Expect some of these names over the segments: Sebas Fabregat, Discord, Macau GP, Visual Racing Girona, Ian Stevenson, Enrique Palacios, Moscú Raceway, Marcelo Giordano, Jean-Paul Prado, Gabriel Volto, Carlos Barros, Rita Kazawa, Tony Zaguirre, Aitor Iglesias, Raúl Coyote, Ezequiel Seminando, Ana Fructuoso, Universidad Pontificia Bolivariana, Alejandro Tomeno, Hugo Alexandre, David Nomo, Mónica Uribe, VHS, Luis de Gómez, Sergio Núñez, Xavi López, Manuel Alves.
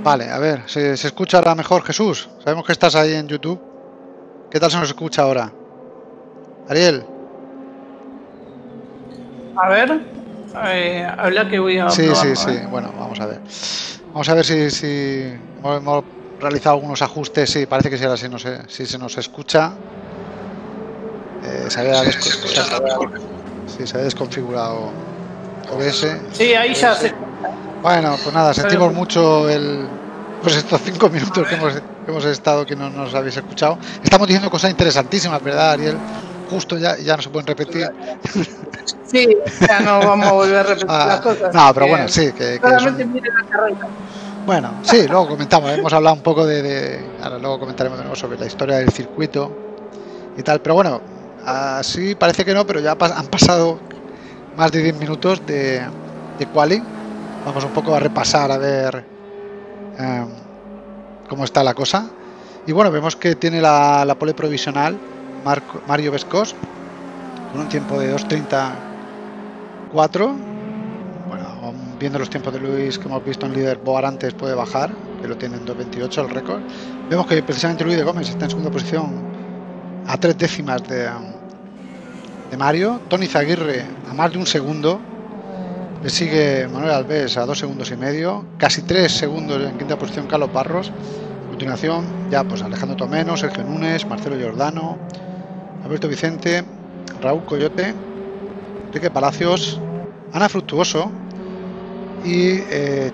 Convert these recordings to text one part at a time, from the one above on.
Vale, a ver, ¿se escucha ahora mejor, Jesús? Sabemos que estás ahí en YouTube. ¿Qué tal se nos escucha ahora? Ariel. A ver, habla que voy a... Sí, probar, sí, sí. Bueno, vamos a ver. Vamos a ver si hemos realizado algunos ajustes. Sí, parece que sí, ahora sí, no sé, si se nos escucha. Se había desconfigurado OBS. Sí, ahí ya se... Bueno, pues nada, sentimos mucho pues estos 5 minutos que hemos estado, que no nos habéis escuchado. Estamos diciendo cosas interesantísimas, ¿verdad, Ariel? Justo ya no se pueden repetir. Sí, ya no vamos a volver a repetir las cosas. No, pero bueno, sí. Solamente miren la carrera. Bueno, sí, luego comentamos, hemos hablado un poco de ahora luego comentaremos de nuevo sobre la historia del circuito y tal, pero bueno, así parece que no, pero ya han pasado más de 10 minutos de quali. Vamos un poco a repasar, a ver cómo está la cosa. Y bueno, vemos que tiene la pole provisional Mario Vescos con un tiempo de 2:34. Bueno, viendo los tiempos de Luis que hemos visto en Leaderboard antes, puede bajar, que lo tiene en 2:28 el récord. Vemos que precisamente Luis de Gómez está en segunda posición a 3 décimas de Mario. Tony Zaguirre a más de 1 segundo. Le sigue Manuel Alves a 2 segundos y medio, casi 3 segundos en quinta posición Carlos Barros. A continuación ya pues Alejandro Tomeno, Sergio Núñez, Marcelo Giordano, Alberto Vicente, Raúl Coyote, Enrique Palacios, Ana Fructuoso y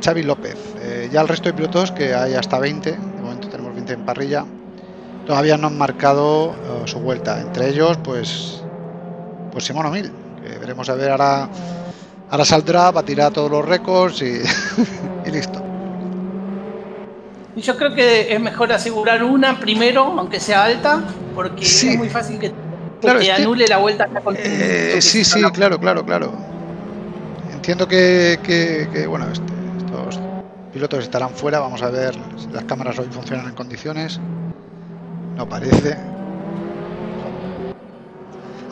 Xavi López. Ya el resto de pilotos, que hay hasta 20, de momento tenemos 20 en parrilla, todavía no han marcado su vuelta. Entre ellos pues Simón O'Mill, que veremos a ver ahora. Ahora saldrá, batirá todos los récords y listo. Yo creo que es mejor asegurar una primero, aunque sea alta, porque sí, es muy fácil que claro, te anule la vuelta. Sí, claro. Entiendo que bueno, estos pilotos estarán fuera. Vamos a ver si las cámaras hoy funcionan en condiciones. No parece.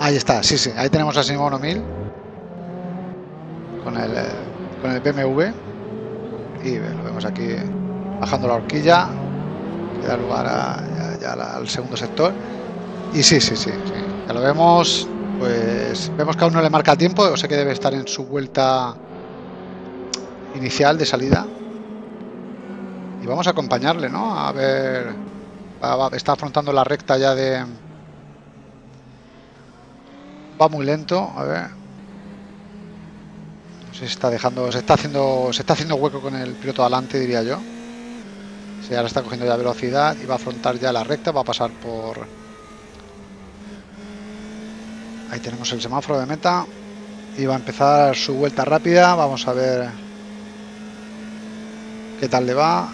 Ahí está, sí. Ahí tenemos a Simón O'Mill con el BMW y lo vemos aquí bajando la horquilla que da lugar al segundo sector y sí, ya lo vemos. Pues vemos que aún no le marca tiempo, o sea que debe estar en su vuelta inicial de salida y vamos a acompañarle, ¿no? A ver, está afrontando la recta ya de... va muy lento, a ver. Se está haciendo hueco con el piloto adelante, diría yo. Sí, ahora está cogiendo ya velocidad y va a afrontar ya la recta, va a pasar por... Ahí tenemos el semáforo de meta y va a empezar su vuelta rápida. Vamos a ver qué tal le va.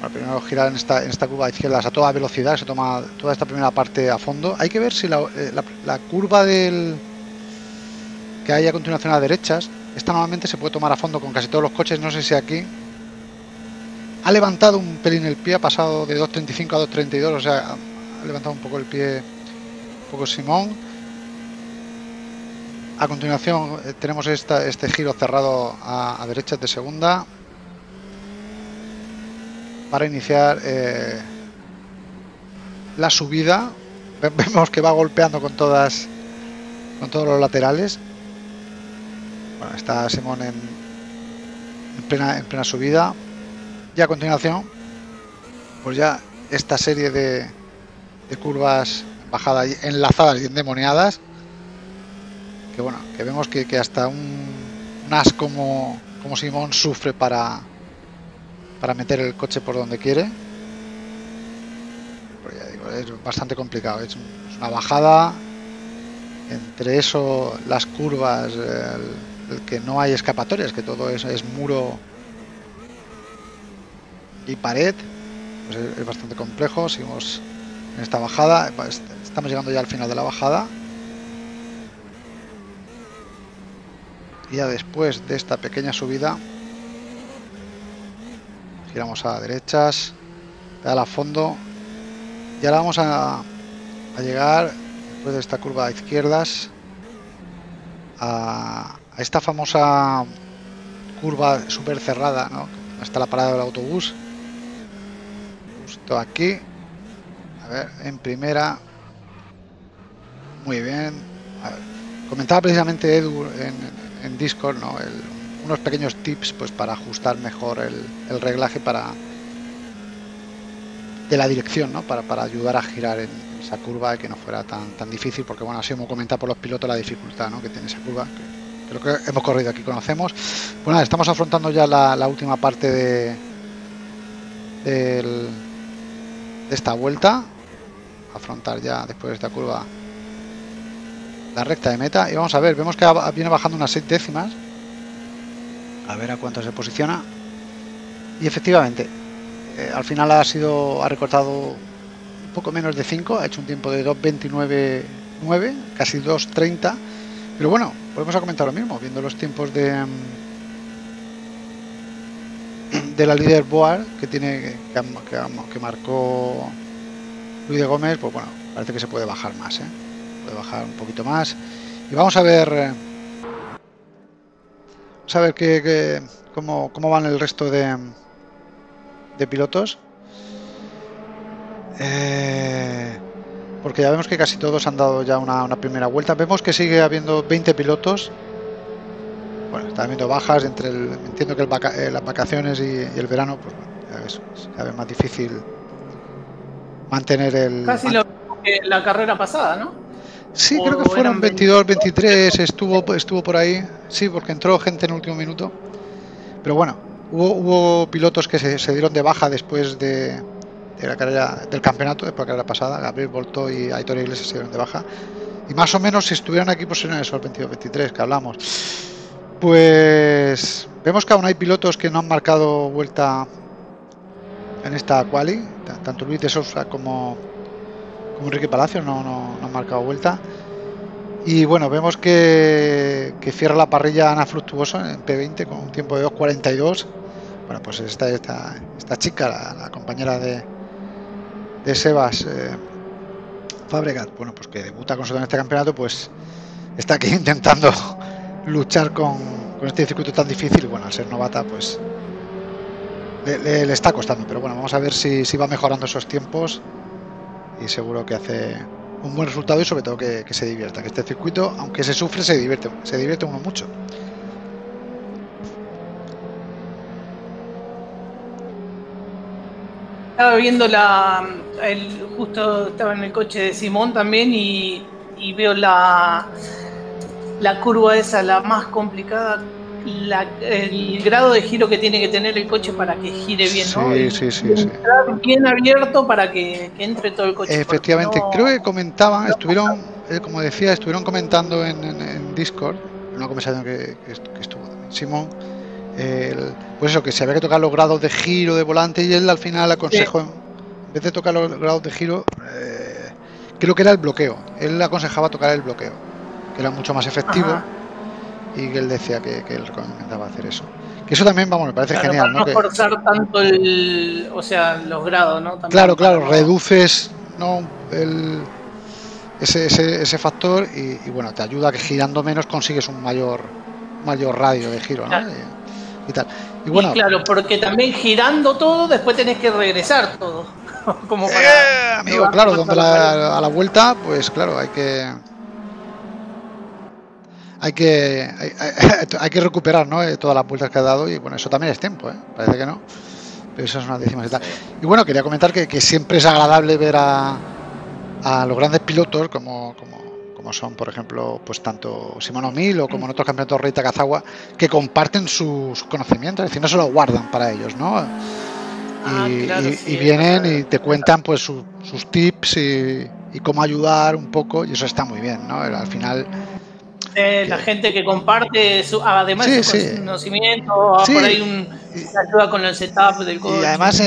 Bueno, primero girar en esta curva de izquierdas a toda velocidad, se toma toda esta primera parte a fondo. Hay que ver si la curva que hay a continuación a derechas, esta normalmente se puede tomar a fondo con casi todos los coches. No sé si aquí ha levantado un pelín el pie, ha pasado de 2.35 a 2.32, o sea, ha levantado un poco el pie, un poco Simón. A continuación tenemos este giro cerrado a derechas de segunda para iniciar la subida. Vemos que va golpeando con todos los laterales. Bueno, está Simón en plena subida y a continuación pues ya esta serie de curvas bajadas y enlazadas y endemoniadas que bueno, que vemos que hasta un as como Simón sufre para meter el coche por donde quiere. Pero ya digo, es bastante complicado, es una bajada, entre eso, las curvas, el que no hay escapatorias, que todo es muro y pared, pues es bastante complejo. Seguimos en esta bajada, estamos llegando ya al final de la bajada y ya después de esta pequeña subida giramos a derechas, pedal a fondo y ahora vamos a llegar después de esta curva de izquierdas a esta famosa curva súper cerrada, ¿no? Hasta la parada del autobús, justo aquí, a ver, en primera, muy bien. A ver, comentaba precisamente Edu en Discord, ¿no? Unos pequeños tips pues para ajustar mejor el reglaje de la dirección, ¿no? Para ayudar a girar en esa curva, que no fuera tan difícil, porque bueno, así hemos comentado por los pilotos la dificultad, ¿no? Que tiene esa curva, que lo que hemos corrido aquí conocemos. Pues nada, estamos afrontando ya la última parte de esta vuelta, afrontar ya después de esta curva la recta de meta y vamos a ver, vemos que viene bajando unas 6 décimas, a ver a cuánto se posiciona. Y efectivamente, al final ha recortado un poco menos de 5, ha hecho un tiempo de 2:29.9, casi 2:30. Pero bueno, volvemos a comentar lo mismo, viendo los tiempos de la leaderboard que tiene que marcó Luis de Gómez, pues bueno, parece que se puede bajar más, puede bajar un poquito más. Y vamos a ver cómo van el resto de pilotos, porque ya vemos que casi todos han dado ya una primera vuelta. Vemos que sigue habiendo 20 pilotos. Bueno, está habiendo bajas entre entiendo que las vacaciones y el verano, pues ya ves, cada vez más difícil mantener el... Casi lo que la carrera pasada, ¿no? Sí, creo que fueron 22, 23, estuvo por ahí. Sí, porque entró gente en el último minuto. Pero bueno, hubo pilotos que se dieron de baja después de la carrera del campeonato, después de la carrera pasada. Gabriel Volto y Aitor Iglesias se dieron de baja. Y más o menos, si estuvieran aquí, pues serían esos 22, 23 que hablamos. Pues vemos que aún hay pilotos que no han marcado vuelta en esta quali. Tanto Luis de Sousa como Enrique Palacios no han marcado vuelta. Y bueno, vemos que cierra la parrilla Ana Fructuoso en P20 con un tiempo de 2:42. Bueno, pues esta chica, la compañera de Sebas Fabregat, bueno, pues que debuta con nosotros en este campeonato, pues está aquí intentando luchar con este circuito tan difícil. Bueno, al ser novata, pues le está costando, pero bueno, vamos a ver si va mejorando esos tiempos, y seguro que hace un buen resultado, y sobre todo que se divierta, que este circuito, aunque se sufre, se divierte uno mucho. Estaba viendo justo estaba en el coche de Simón también, y veo la curva esa, la más complicada, el grado de giro que tiene que tener el coche para que gire bien, ¿no? Sí. Bien abierto para que entre todo el coche. Efectivamente, no... creo que comentaban, como decía, estuvieron comentando en Discord, en una conversación que estuvo también Simón, pues eso, que se había que tocar los grados de giro de volante, y él al final aconsejó, en vez de tocar los grados de giro, creo que era el bloqueo, él aconsejaba tocar el bloqueo, que era mucho más efectivo. Ajá. Y que él decía que él recomendaba hacer eso. Que eso también, vamos, me parece genial, ¿no? No forzar tanto los grados, ¿no? También claro, reduces, ¿no? ese factor y bueno, te ayuda a que girando menos consigues un mayor radio de giro, ¿no? Claro. Y tal. Y bueno, claro, porque también girando todo, después tenés que regresar todo. Como para amigo, claro, donde a la vuelta, pues claro, hay que recuperar, ¿no? Todas las vueltas que ha dado, y bueno, eso también es tiempo, parece que no, pero eso es unas décimas y tal. Y bueno, quería comentar que siempre es agradable ver a los grandes pilotos como son, por ejemplo, pues tanto Simón O'Mill o como en otros campeonatos Rita Kazawa, que comparten sus conocimientos, es decir, no se los guardan para ellos, ¿no? Y vienen y te cuentan pues sus tips y cómo ayudar un poco, y eso está muy bien, ¿no? Al final... La gente que comparte además su conocimiento, por ahí ayuda con el setup del coche. Y además,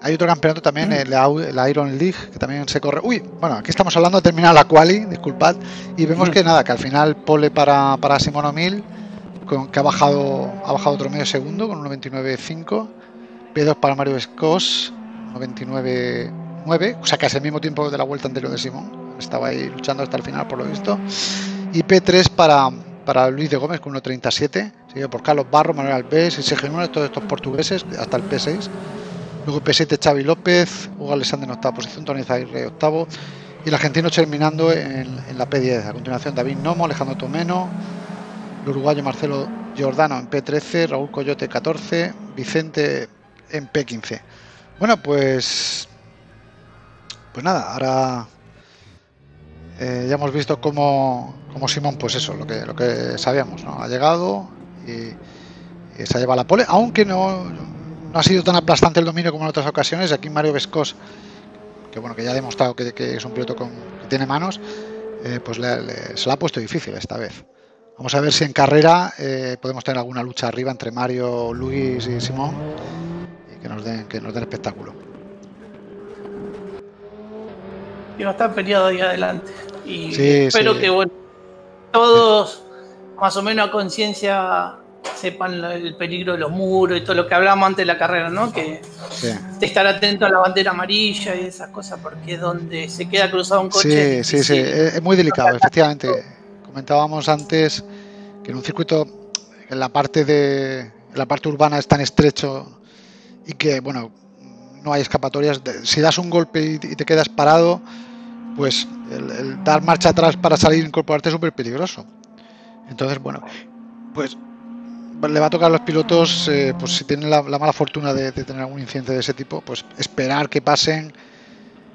hay otro campeonato también, la Iron League, que también se corre. Uy, bueno, aquí estamos hablando de terminar la quali, disculpad, y vemos que al final pole para Simón O'Mill, que ha bajado otro medio segundo con 1:29.5, P2 para Mario Vescos, 1:29.9, o sea, casi el mismo tiempo de la vuelta anterior de Simón. Estaba ahí luchando hasta el final, por lo visto. Y P3 para Luis de Gómez con 1:37, seguido por Carlos Barros, Manuel Alves y Sergio Núñez, todos estos portugueses, hasta el P6. Luego P7, Xavi López, Hugo Alexandre en octava posición, Tony Zaguirre octavo, y el argentino terminando en la P10. A continuación David Nomo, Alejandro Tomeno, el uruguayo Marcelo Giordano en P13, Raúl Coyote en 14, Vicente en P15. Bueno, pues nada, ahora... ya hemos visto cómo Simón, pues eso, lo que sabíamos, ¿no? Ha llegado y se ha llevado la pole, aunque no ha sido tan aplastante el dominio como en otras ocasiones. Aquí Mario Vescos, que bueno, que ya ha demostrado que es un piloto que tiene manos, pues se la ha puesto difícil esta vez. Vamos a ver si en carrera podemos tener alguna lucha arriba entre Mario, Luis y Simón y que nos den espectáculo. Y no están peleados ahí adelante. Y sí, espero que bueno, todos más o menos a conciencia sepan el peligro de los muros y todo lo que hablamos antes de la carrera, ¿no? Que estar atento a la bandera amarilla y esas cosas, porque es donde se queda cruzado un coche. Sí, sí, sí, es muy delicado, efectivamente. Comentábamos antes que en un circuito en la parte de urbana es tan estrecho y que bueno, no hay escapatorias. Si das un golpe y te quedas parado, pues el dar marcha atrás para salir e incorporarte es súper peligroso. Entonces, bueno, pues le va a tocar a los pilotos, pues si tienen la mala fortuna de tener algún incidente de ese tipo, pues esperar que pasen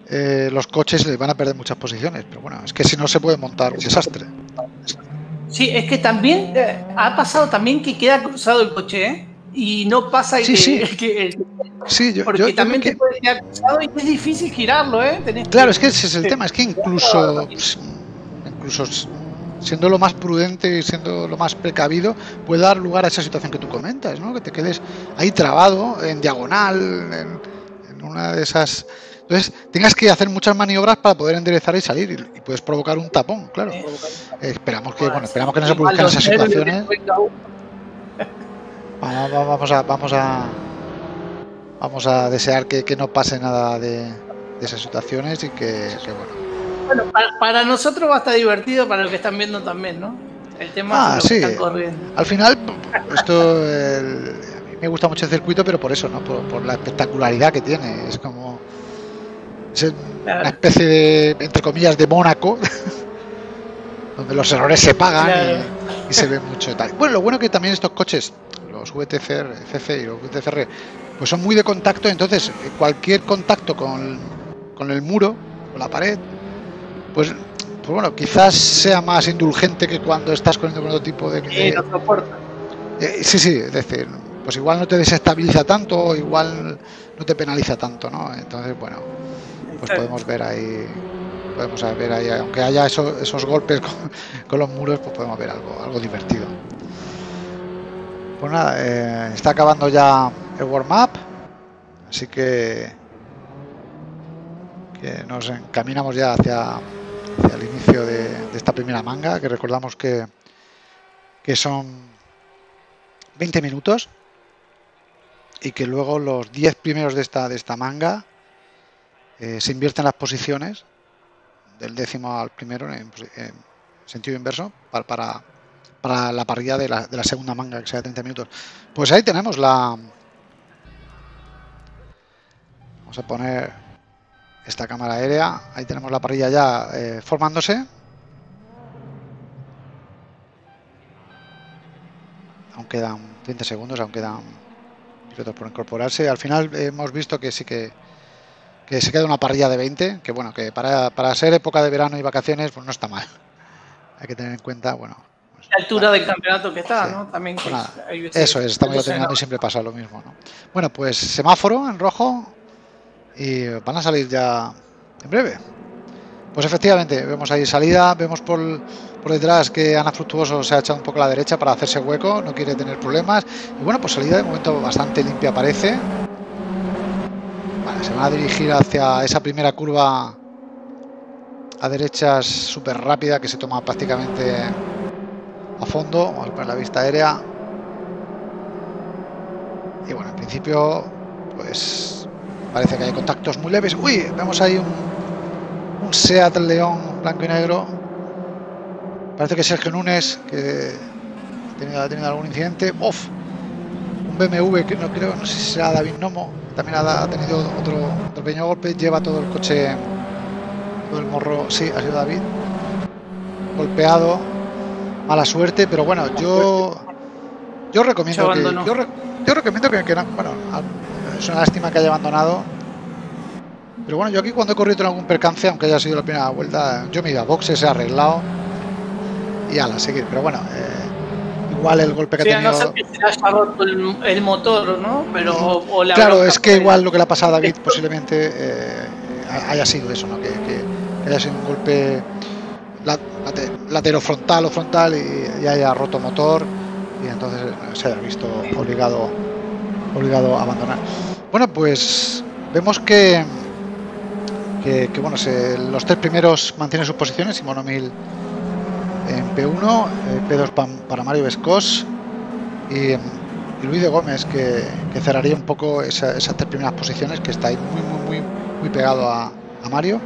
los coches, les van a perder muchas posiciones. Pero bueno, es que si no se puede montar un desastre. Sí, es que también ha pasado también que queda cruzado el coche, ¿eh? Y no pasa y también te puede quedar cruzado y es difícil girarlo, ¿eh? Claro, es que ese es el tema, es que incluso siendo lo más prudente y siendo lo más precavido, puede dar lugar a esa situación que tú comentas, ¿no? Que te quedes ahí trabado, en diagonal, en una de esas. Entonces, tengas que hacer muchas maniobras para poder enderezar y salir, y puedes provocar un tapón, claro. Esperamos que no se produzcan esas situaciones. Vamos a desear que no pase nada de esas situaciones y que bueno. Bueno, para nosotros va a estar divertido, para los que están viendo también, ¿no? El tema es que están corriendo. Al final, esto a mí me gusta mucho el circuito, pero por eso, ¿no? Por la espectacularidad que tiene. Es como una especie de, entre comillas, de Mónaco, donde los errores se pagan y se ve mucho tal. Bueno, lo bueno que también estos coches, los VTCR, CC y los VTCR, pues son muy de contacto, entonces cualquier contacto con el muro, con la pared, pues bueno, quizás sea más indulgente que cuando estás corriendo con otro tipo de... no soporta. Sí, es decir, pues igual no te desestabiliza tanto, o igual no te penaliza tanto, ¿no? Entonces, bueno, pues podemos ver ahí, aunque haya esos golpes con los muros, pues podemos ver algo divertido. Pues nada, está acabando ya el warm-up, así que nos encaminamos ya hacia el inicio de esta primera manga, que recordamos que son 20 minutos y que luego los 10 primeros de esta manga se invierten las posiciones del décimo al primero en sentido inverso para la parrilla de la segunda manga, que sea de 30 minutos. Pues ahí tenemos la... Vamos a poner esta cámara aérea, ahí tenemos la parrilla ya formándose. Aún quedan 30 segundos, aún quedan pilotos por incorporarse. Al final hemos visto que sí que se queda una parrilla de 20, que bueno, que para ser época de verano y vacaciones, pues no está mal. Hay que tener en cuenta, bueno... Pues, la altura del campeonato que está, ¿no? También que bueno, eso es, estamos ya terminando y siempre pasa lo mismo, ¿no? Bueno, pues semáforo en rojo. Y van a salir ya en breve. Pues efectivamente, vemos ahí salida, vemos por detrás que Ana Fructuoso se ha echado un poco a la derecha para hacerse hueco, no quiere tener problemas. Y bueno, pues salida de momento bastante limpia parece. Vale, se van a dirigir hacia esa primera curva a derechas súper rápida que se toma prácticamente a fondo. Vamos a poner la vista aérea. Y bueno, en principio, pues... parece que hay contactos muy leves. Uy, vemos ahí un Seat León blanco y negro. Parece que Sergio Núñez, que ha tenido algún incidente. Uf, un BMW que no sé si será David Nomo, también ha tenido otro pequeño golpe. Lleva todo el coche, todo el morro. Sí, ha sido David. Golpeado. Mala suerte, pero bueno, yo recomiendo que... Yo recomiendo que no, bueno, es una lástima que haya abandonado. Pero bueno, yo aquí cuando he corrido en algún percance, aunque haya sido la primera vuelta, yo me iba a boxes, he arreglado y ala, seguir. Pero bueno, igual el golpe que ha tenido... No sé que se haya roto el motor, ¿no? Pero, o la claro, es que igual lo que le ha pasado a David posiblemente haya sido eso, ¿no? Que haya sido un golpe laterofrontal o frontal y haya roto motor, y entonces se haya visto obligado a abandonar. Bueno, pues vemos que bueno, los tres primeros mantienen sus posiciones. Simón O'Mill en P1, P2 para Mario Vescos y Luis de Gómez, que cerraría un poco esas tres primeras posiciones, que está ahí muy pegado a Mario.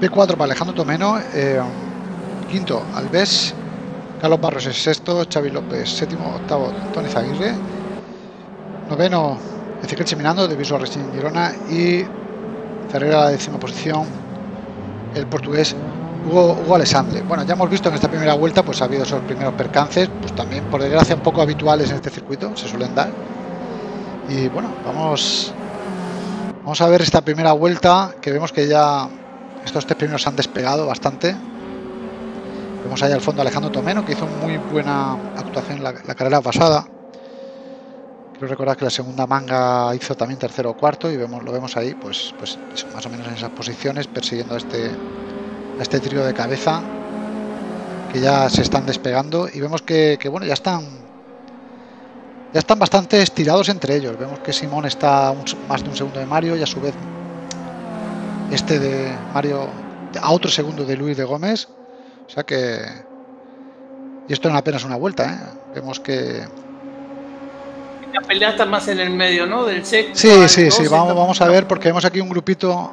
P4 para Alejandro Tomeno, quinto Alves, Carlos Barros es sexto, Xavi López séptimo, octavo Tony Zaguirre, noveno Ezequiel Seminando de Visual Racing Girona, y cerrará la décima posición el portugués Hugo Alexandre. Bueno, ya hemos visto en esta primera vuelta, pues ha habido esos primeros percances, pues también por desgracia un poco habituales en este circuito, se suelen dar. Y bueno, vamos a ver esta primera vuelta, que vemos que ya estos tres primeros han despegado bastante. Vemos allá al fondo a Alejandro Tomeno, que hizo muy buena actuación en la carrera pasada. Quiero recordar que la segunda manga hizo también tercero o cuarto, y lo vemos ahí, pues más o menos en esas posiciones, persiguiendo a este trío de cabeza, que ya se están despegando, y vemos que bueno, ya están bastante estirados entre ellos. Vemos que Simón está más de un segundo de Mario, y a su vez este de Mario a otro segundo de Luis de Gómez, o sea que, y esto en apenas una vuelta, ¿eh? Vemos que la pelea está más en el medio, ¿no? Del sexto. Sí, vamos a ver, porque vemos aquí un grupito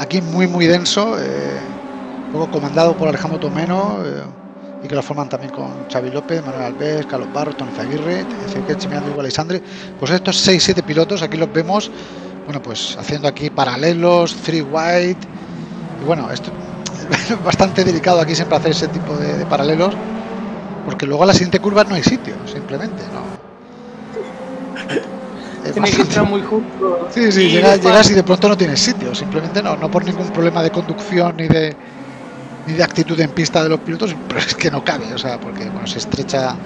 aquí muy denso, un poco comandado por Alejandro Tomeno, y que lo forman también con Xavi López, Manuel Alves, Carlos Barros, Tony Zaguirre, Ezequiel Seminando, Hugo Alexandre. Pues estos 6-7 pilotos aquí los vemos, bueno, pues haciendo aquí paralelos, three wide, y bueno, esto es bastante delicado aquí siempre hacer ese tipo de paralelos, porque luego a la siguiente curva no hay sitio, simplemente, ¿no? Tiene que estar muy junto. Sí, llegas y de pronto no tienes sitio, simplemente no por ningún problema de conducción ni de actitud en pista de los pilotos, pero es que no cabe, o sea, porque bueno, se estrecha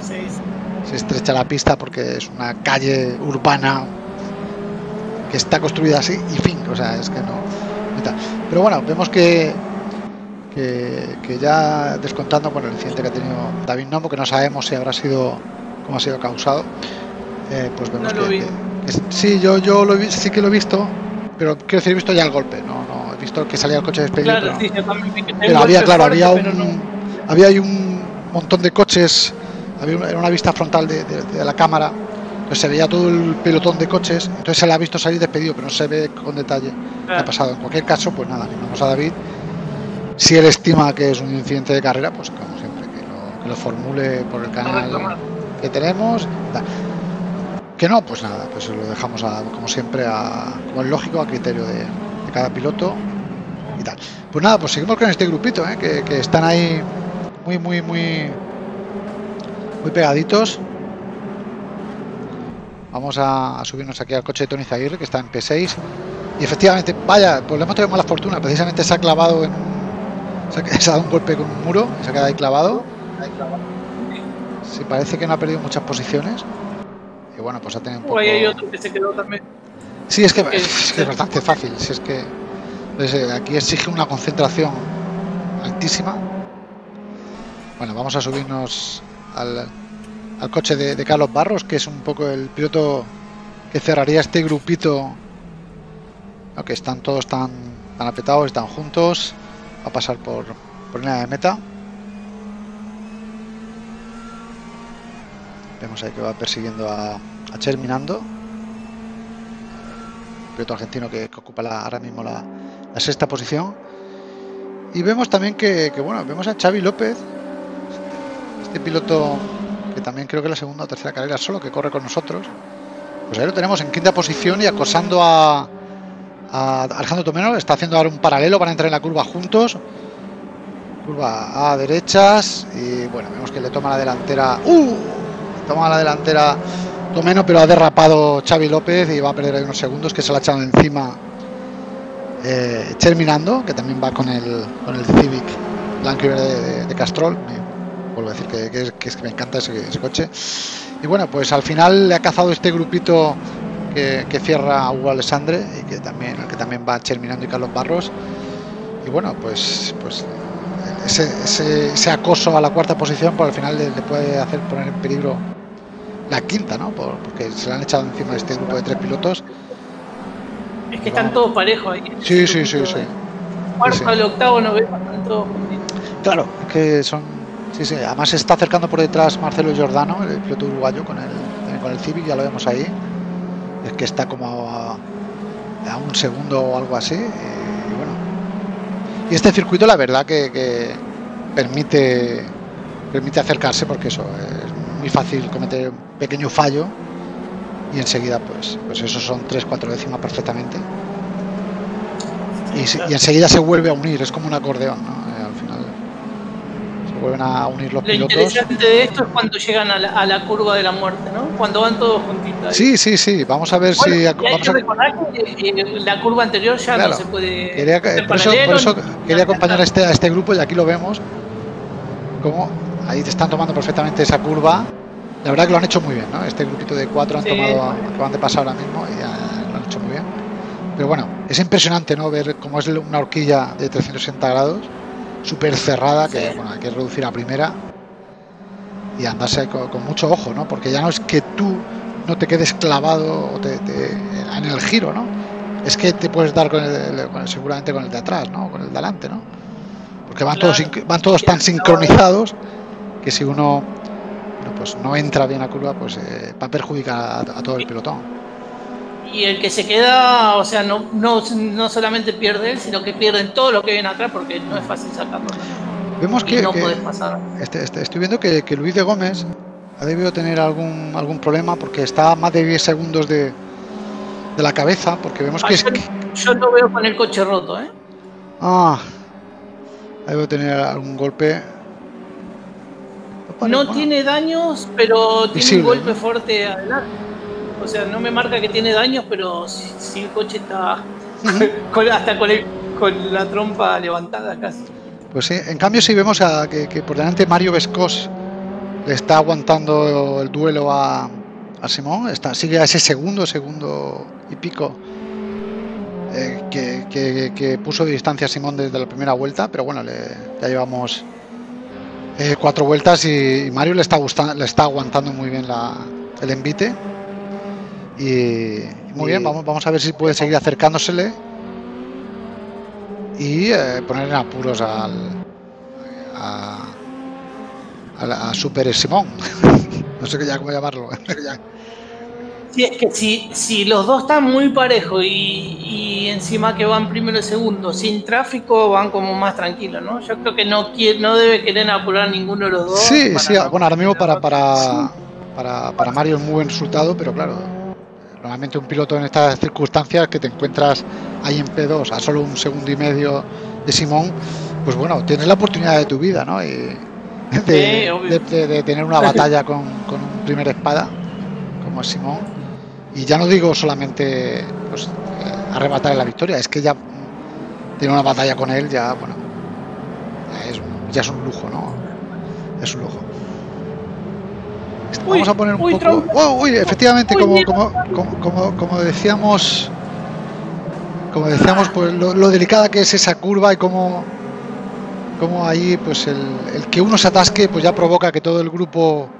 la pista, porque es una calle urbana que está construida así y fin, o sea, es que no. Pero bueno, vemos que ya descontando, bueno, el incidente que ha tenido David Nomo, que no sabemos si habrá sido, cómo ha sido causado. Pues vemos no que sí, yo sí que lo he visto, pero quiero decir, he visto ya el golpe, no he visto que salía el coche despedido. Claro, pero, sí, pero había, claro, fuerte, había había un montón de coches, había una vista frontal de la cámara, entonces se veía todo el pelotón de coches, entonces se le ha visto salir despedido, pero no se ve con detalle qué ha pasado. En cualquier caso, pues nada, animamos a David, si él estima que es un incidente de carrera, pues como siempre, que lo formule por el canal que tenemos. Que no, pues nada, pues lo dejamos como siempre, como es lógico, a criterio de cada piloto y tal. Pues nada, pues seguimos con este grupito, que están ahí muy pegaditos. Vamos a subirnos aquí al coche de Tony Zaguirre, que está en P6. Y efectivamente, vaya, pues le hemos tenido mala fortuna, precisamente se ha clavado se ha dado un golpe con un muro, se ha quedado ahí clavado. Sí, parece que no ha perdido muchas posiciones. Y bueno, pues ha tenido un poco. Hay otro que se quedó también. Sí, es que es bastante fácil. Si es que pues, aquí exige una concentración altísima. Bueno, vamos a subirnos al coche de Carlos Barros, que es un poco el piloto que cerraría este grupito. Aunque están todos tan apretados, están juntos. Va a pasar por línea de meta. Vemos ahí que va persiguiendo a Seminando, piloto argentino que ocupa ahora mismo la sexta posición. Y vemos también que bueno, vemos a Xavi López, este piloto que también creo que es la segunda o tercera carrera solo que corre con nosotros. Pues ahí lo tenemos en quinta posición y acosando a Alejandro Tomeno. Está haciendo ahora un paralelo, van a entrar en la curva juntos. Curva a derechas y bueno, vemos que le toma la delantera. Toma la delantera Tomeno, pero ha derrapado Xavi López y va a perder ahí unos segundos, que se la ha echado encima Seminando, que también va con el Civic blanco y verde de Castrol. Vuelvo a decir que me encanta ese coche. Y bueno, pues al final le ha cazado este grupito que cierra a Hugo Alexandre y que también va Seminando y Carlos Barros. Y bueno, pues ese acoso a la cuarta posición, por al final le puede hacer poner en peligro la quinta, ¿no? Porque se le han echado encima de este grupo de tres pilotos. Es que están todos parejos ahí. Sí, sí, sí, sí. Cuarto al octavo, no veo tanto. Claro, es que son. Sí, sí. Además se está acercando por detrás Marcelo Giordano, el piloto uruguayo, con el Civic, ya lo vemos ahí. Es que está como a un segundo o algo así. Y bueno. Y este circuito, la verdad, que permite acercarse, porque eso es muy fácil cometer un pequeño fallo y enseguida, pues eso son 3-4 décimas perfectamente. Y enseguida se vuelve a unir, es como un acordeón, ¿no? Al final se vuelven a unir los pilotos. Lo interesante de esto es cuando llegan a la curva de la muerte, ¿no? Cuando van todos juntitos. Ahí. Sí, sí, sí, vamos a ver si... Vamos a recordar que la curva anterior ya claro, no se puede... Por eso quería acompañar a este grupo, y aquí lo vemos, como ahí te están tomando perfectamente esa curva. La verdad que lo han hecho muy bien, ¿no? Este grupito de cuatro acaban de pasar ahora mismo y ya lo han hecho muy bien. Pero bueno, es impresionante, ¿no? Ver cómo es una horquilla de 360 grados, súper cerrada, que bueno, hay que reducir a primera y andarse con mucho ojo, ¿no? Porque ya no es que tú no te quedes clavado en el giro, ¿no? Es que te puedes dar seguramente con el de atrás, ¿no? Con el de delante, ¿no? Porque van todos tan sincronizados que si uno pues no entra bien a curva, pues va a perjudicar a todo el pelotón. Y el que se queda, o sea, no solamente pierde él, sino que pierden todo lo que viene atrás, porque no es fácil sacarlo. Vemos que no puedes pasar. Estoy viendo que Luis de Gómez ha debido tener algún problema, porque está a más de 10 segundos de la cabeza, porque vemos yo lo veo con el coche roto, ¿eh? Ah, ha debido tener algún golpe. Bueno, no tiene daños, pero tiene un golpe fuerte adelante. O sea, no me marca que tiene daños, pero si el coche está hasta con la trompa levantada casi. Pues sí, en cambio si vemos que por delante Mario Vescos le está aguantando el duelo a Simón, sigue a ese segundo y pico que puso de distancia a Simón desde la primera vuelta, pero bueno, ya llevamos 4 vueltas y Mario le está aguantando muy bien el envite. Y muy bien, vamos a ver si puede seguir acercándosele y poner en apuros a Super Simón. No sé ya cómo llamarlo. Sí, es que si los dos están muy parejos y encima que van primero y segundo, sin tráfico, van como más tranquilos, ¿no? Yo creo que no debe querer apurar ninguno de los dos. Sí, sí, bueno, ahora mismo para Mario es muy buen resultado, pero claro. Normalmente un piloto en estas circunstancias que te encuentras ahí en P2 a solo un segundo y medio de Simón, pues bueno, tienes la oportunidad de tu vida, ¿no? Y de tener una batalla con un primer espada como es Simón. Y ya no digo solamente pues, arrebatar la victoria, es que ya tener una batalla con él ya, bueno, ya es un lujo, ¿no? Es un lujo. Vamos a poner un poco... Oh, uy, efectivamente, como decíamos, pues lo delicada que es esa curva y como ahí, pues el que uno se atasque, pues ya provoca que todo el grupo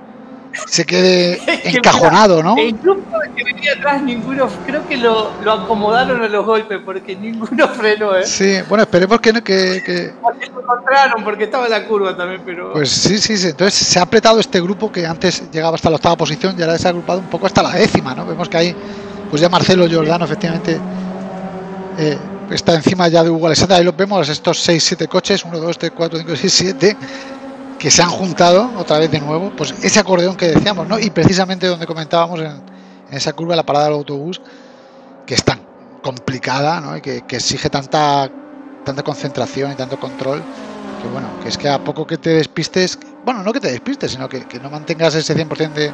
se quede encajonado, ¿no? El grupo que venía atrás, ninguno, creo que lo acomodaron a los golpes, porque ninguno frenó, ¿eh? Sí, bueno, esperemos que... Lo encontraron, porque estaba la curva también, pero... Pues sí, entonces se ha apretado este grupo que antes llegaba hasta la octava posición y ahora se ha agrupado un poco hasta la décima, ¿no? Vemos que ahí, pues ya Marcelo Giordano, efectivamente, está encima ya de Hugo Alexandre. Ahí los vemos, estos 6-7 coches, 1, 2, 3, 4, 5, 6, 7... que se han juntado otra vez de nuevo, pues ese acordeón que decíamos, ¿no? Y precisamente donde comentábamos en esa curva, la parada del autobús, que es tan complicada, ¿no? Y que exige tanta concentración y tanto control, que bueno, que es que a poco que te despistes, bueno, no que te despistes, sino que no mantengas ese 100% de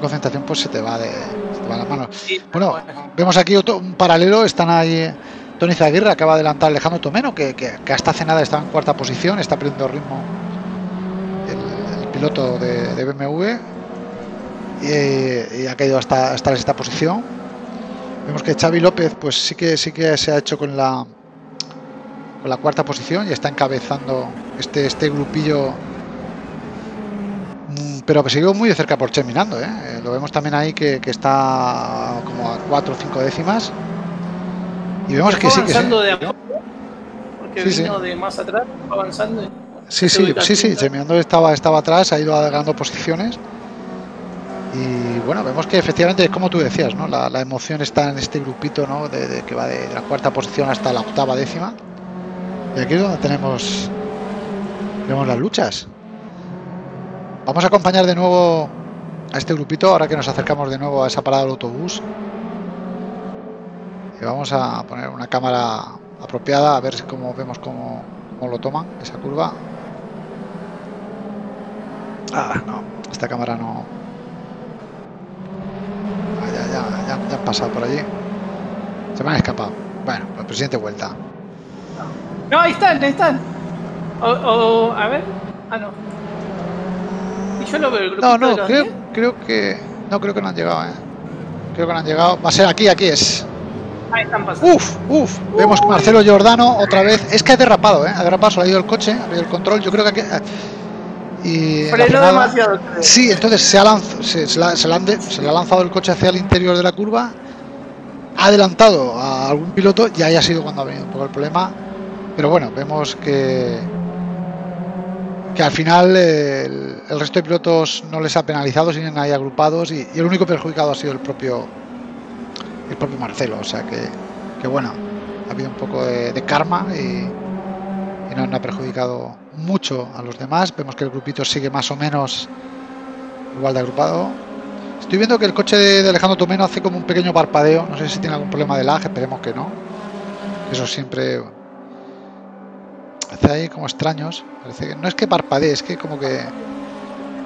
concentración, pues se te va las manos. Bueno, vemos aquí un paralelo, están ahí... Tony Zaguirre acaba de adelantar a Alejandro Tomeno, que hasta hace nada estaba en cuarta posición, está perdiendo ritmo piloto de BMW y ha caído hasta esta posición. Vemos que Xavi López pues sí que se ha hecho con la cuarta posición y está encabezando este grupillo, pero perseguido muy de cerca por Seminando, ¿eh? Lo vemos también ahí que está como a 4 o 5 décimas. Y vemos que sí, que sí. Porque sí, vino de más atrás, avanzando. Y... Sí, Seminando estaba atrás, ha ido ganando posiciones. Y bueno, vemos que efectivamente es como tú decías, ¿no? La emoción está en este grupito, ¿no? Que va de la cuarta posición hasta la octava décima. Y aquí es donde tenemos las luchas. Vamos a acompañar de nuevo a este grupito, ahora que nos acercamos de nuevo a esa parada del autobús. Y vamos a poner una cámara apropiada, a ver cómo vemos cómo lo toman, esa curva. Ah, no, esta cámara no... Ah, ya han pasado por allí. Se me han escapado. Bueno, la siguiente vuelta. No, ahí están. A ver. Ah, no. Yo no veo el grupo. No, creo que no han llegado, ¿eh? Creo que no han llegado. Va a ser aquí es. Ahí están pasando. Uf. Vemos que Marcelo Giordano otra vez. Es que ha derrapado, ¿eh? Ha derrapado, se le ha ido el coche, ha perdido el control. Yo creo que aquí... Y frenó demasiado. Sí, entonces se le ha lanzado el coche hacia el interior de la curva. Ha adelantado a algún piloto y ahí ha sido cuando ha venido un poco el problema. Pero bueno, vemos que al final el resto de pilotos no les ha penalizado, siguen ahí agrupados y el único perjudicado ha sido el propio Marcelo, o sea que bueno, ha habido un poco de karma y no ha perjudicado mucho a los demás. Vemos que el grupito sigue más o menos igual de agrupado. Estoy viendo que el coche de Alejandro Tomeno hace como un pequeño parpadeo, no sé si tiene algún problema de lag, esperemos que no, eso siempre... Hace ahí como extraños, parece que no es que parpadee, es que como que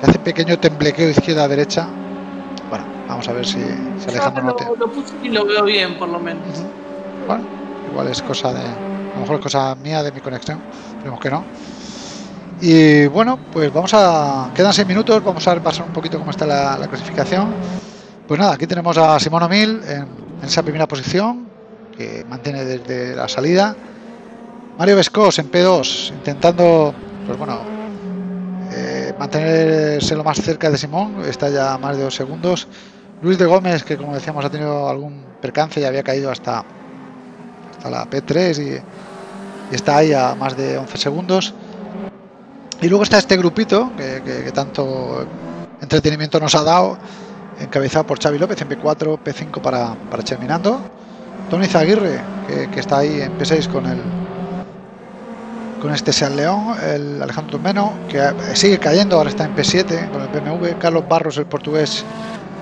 hace pequeño temblequeo izquierda a derecha. Bueno, vamos a ver si Alejandro no te... Lo puse y lo veo bien, por lo menos. Bueno, igual es cosa de... A lo mejor es cosa mía, de mi conexión, esperemos que no. Y bueno, pues vamos a... Quedan 6 minutos, vamos a repasar un poquito cómo está la clasificación. Pues nada, aquí tenemos a Simón O'Mill en esa primera posición, que mantiene desde la salida. Mario Vescos en P2, intentando, pues bueno, mantenerse lo más cerca de Simón, está ya más de 2 segundos. Luis de Gómez, que como decíamos ha tenido algún percance y había caído hasta la P3 y está ahí a más de 11 segundos. Y luego está este grupito que tanto entretenimiento nos ha dado, encabezado por Xavi López en P4, P5 para Seminando. Tony Zaguirre, que está ahí en P6 con este Seat León, el Alejandro Tomeno, que sigue cayendo, ahora está en P7 con el BMW, Carlos Barros, el portugués,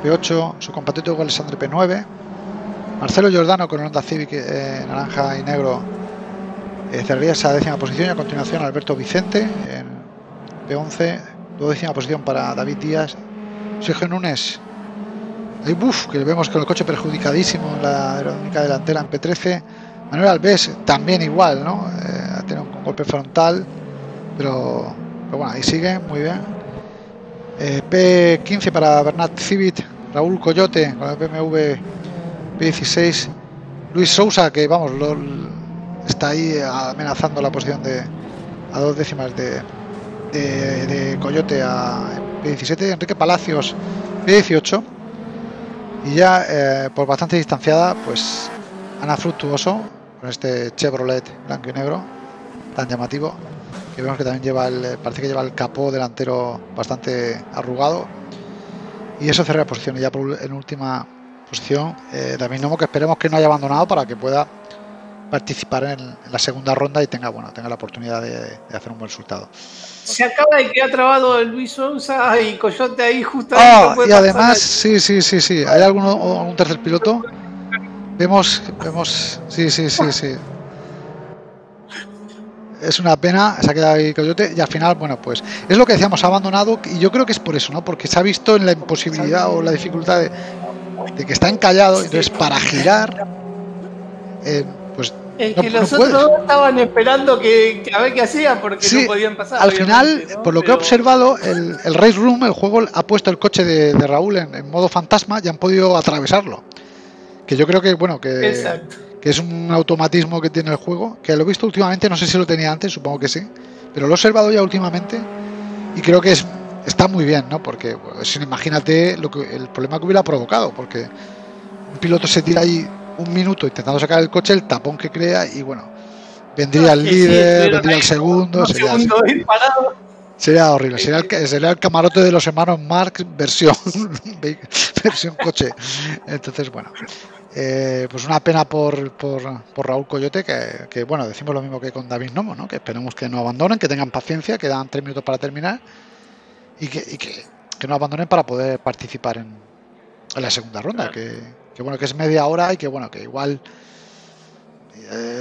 P8, su compatriota Hugo Alexandre, P9, Marcelo Giordano con el Honda Civic naranja y negro, cerraría esa décima posición, y a continuación Alberto Vicente en P11, duodécima posición para David Díaz, Sergio Núñez, ahí, que le vemos con el coche perjudicadísimo en la aerodinámica delantera en P13, Manuel Alves también igual, ¿no? Ha tenido un golpe frontal, pero bueno, ahí sigue, muy bien. P15 para Bernard Civit, Raúl Coyote con el BMW P16, Luis Sousa, que vamos, está ahí amenazando la posición a 2 décimas de Coyote a P17, Enrique Palacios P18, y ya por bastante distanciada, pues Ana Fructuoso, con este Chevrolet blanco y negro tan llamativo, que vemos que también parece que lleva el capó delantero bastante arrugado, y eso cerrará posiciones. Ya en última posición David Nomo, que esperemos que no haya abandonado para que pueda participar en la segunda ronda y tenga la oportunidad de hacer un buen resultado. Se acaba de quedar trabado el Luis Sousa y Coyote ahí justo. Y además, sí, hay algún tercer piloto. Vemos, sí. Es una pena, se ha quedado ahí Coyote y al final, bueno, pues es lo que decíamos, ha abandonado, y yo creo que es por eso, ¿no? Porque se ha visto en la imposibilidad o la dificultad de que está encallado, entonces para girar, pues... Es que los otros estaban esperando que a ver qué hacían, porque sí, no podían pasar. Al final, ¿no? Por lo que he observado, el RaceRoom, el juego, ha puesto el coche de Raúl en modo fantasma y han podido atravesarlo. Que yo creo que bueno, que es un automatismo que tiene el juego, que lo he visto últimamente, no sé si lo tenía antes, supongo que sí, pero lo he observado ya últimamente y creo que está muy bien, ¿no? Porque pues, imagínate lo que, el problema que hubiera provocado, porque un piloto se tira ahí un minuto intentando sacar el coche, el tapón que crea y bueno, vendría el líder, vendría el segundo, sería horrible, sería el camarote de los hermanos Marx versión coche. Entonces, bueno, pues una pena por Raúl Coyote, que bueno, decimos lo mismo que con David Nomo, ¿no? Que esperemos que no abandonen, que tengan paciencia, quedan 3 minutos para terminar y que no abandonen para poder participar en la segunda ronda, claro. Que bueno, que es media hora y que bueno, que igual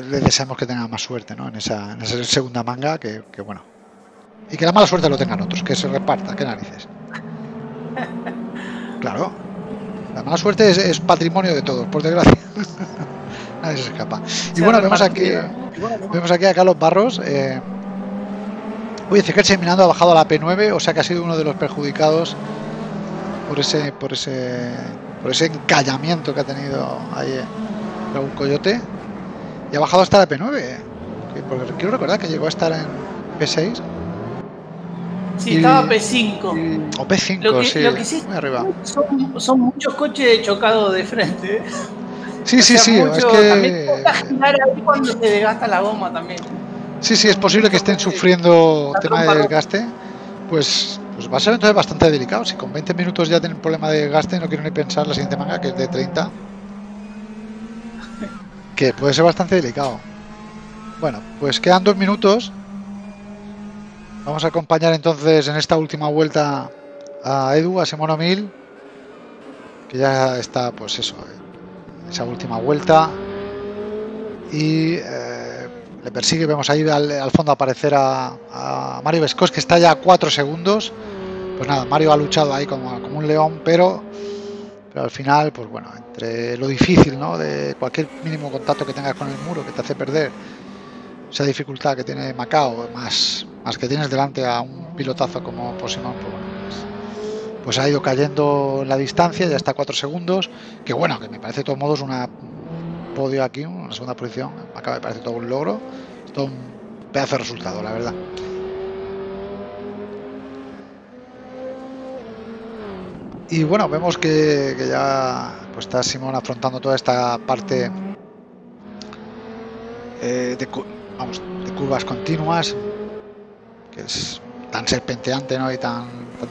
les deseamos que tengan más suerte, ¿no? En esa segunda manga, que bueno, y que la mala suerte lo tengan otros, que se reparta, qué narices. Claro, la mala suerte es patrimonio de todos, por desgracia. Nadie se escapa. Y bueno, vemos aquí a Carlos Barros. Oye, Ezequiel Seminando ha bajado a la P9, o sea que ha sido uno de los perjudicados por ese encallamiento que ha tenido ahí Raúl Coyote. Y ha bajado hasta la P9, porque quiero recordar que llegó a estar en P6. Sí, estaba P5. O P5, lo que sí muy arriba. Son muchos coches chocados de frente. Sí, sí, mucho, es que... También ahí cuando se desgasta la goma también. Sí, es posible que estén sufriendo tema de desgaste. Pues va a ser entonces bastante delicado. Si con 20 minutos ya tienen problema de desgaste, no quiero ni pensar la siguiente manga, que es de 30. Que puede ser bastante delicado. Bueno, pues quedan 2 minutos. Vamos a acompañar entonces en esta última vuelta a Edu, a Simón O'Mill, que ya está, pues eso, esa última vuelta. Y le persigue, vemos ahí al fondo aparecer a Mario Vescos, que está ya a 4 segundos. Pues nada, Mario ha luchado ahí como un león, pero al final, pues bueno, entre lo difícil, ¿no? De cualquier mínimo contacto que tengas con el muro que te hace perder, esa dificultad que tiene Macau, más que tienes delante a un pilotazo como Simón, pues ha ido cayendo la distancia, ya está a 4 segundos, que bueno, que me parece de todos modos una podio aquí, una segunda posición, acá me parece todo un logro, todo un pedazo de resultado, la verdad. Y bueno, vemos que ya pues está Simón afrontando toda esta parte de curvas continuas, que es tan serpenteante, ¿no? Y tan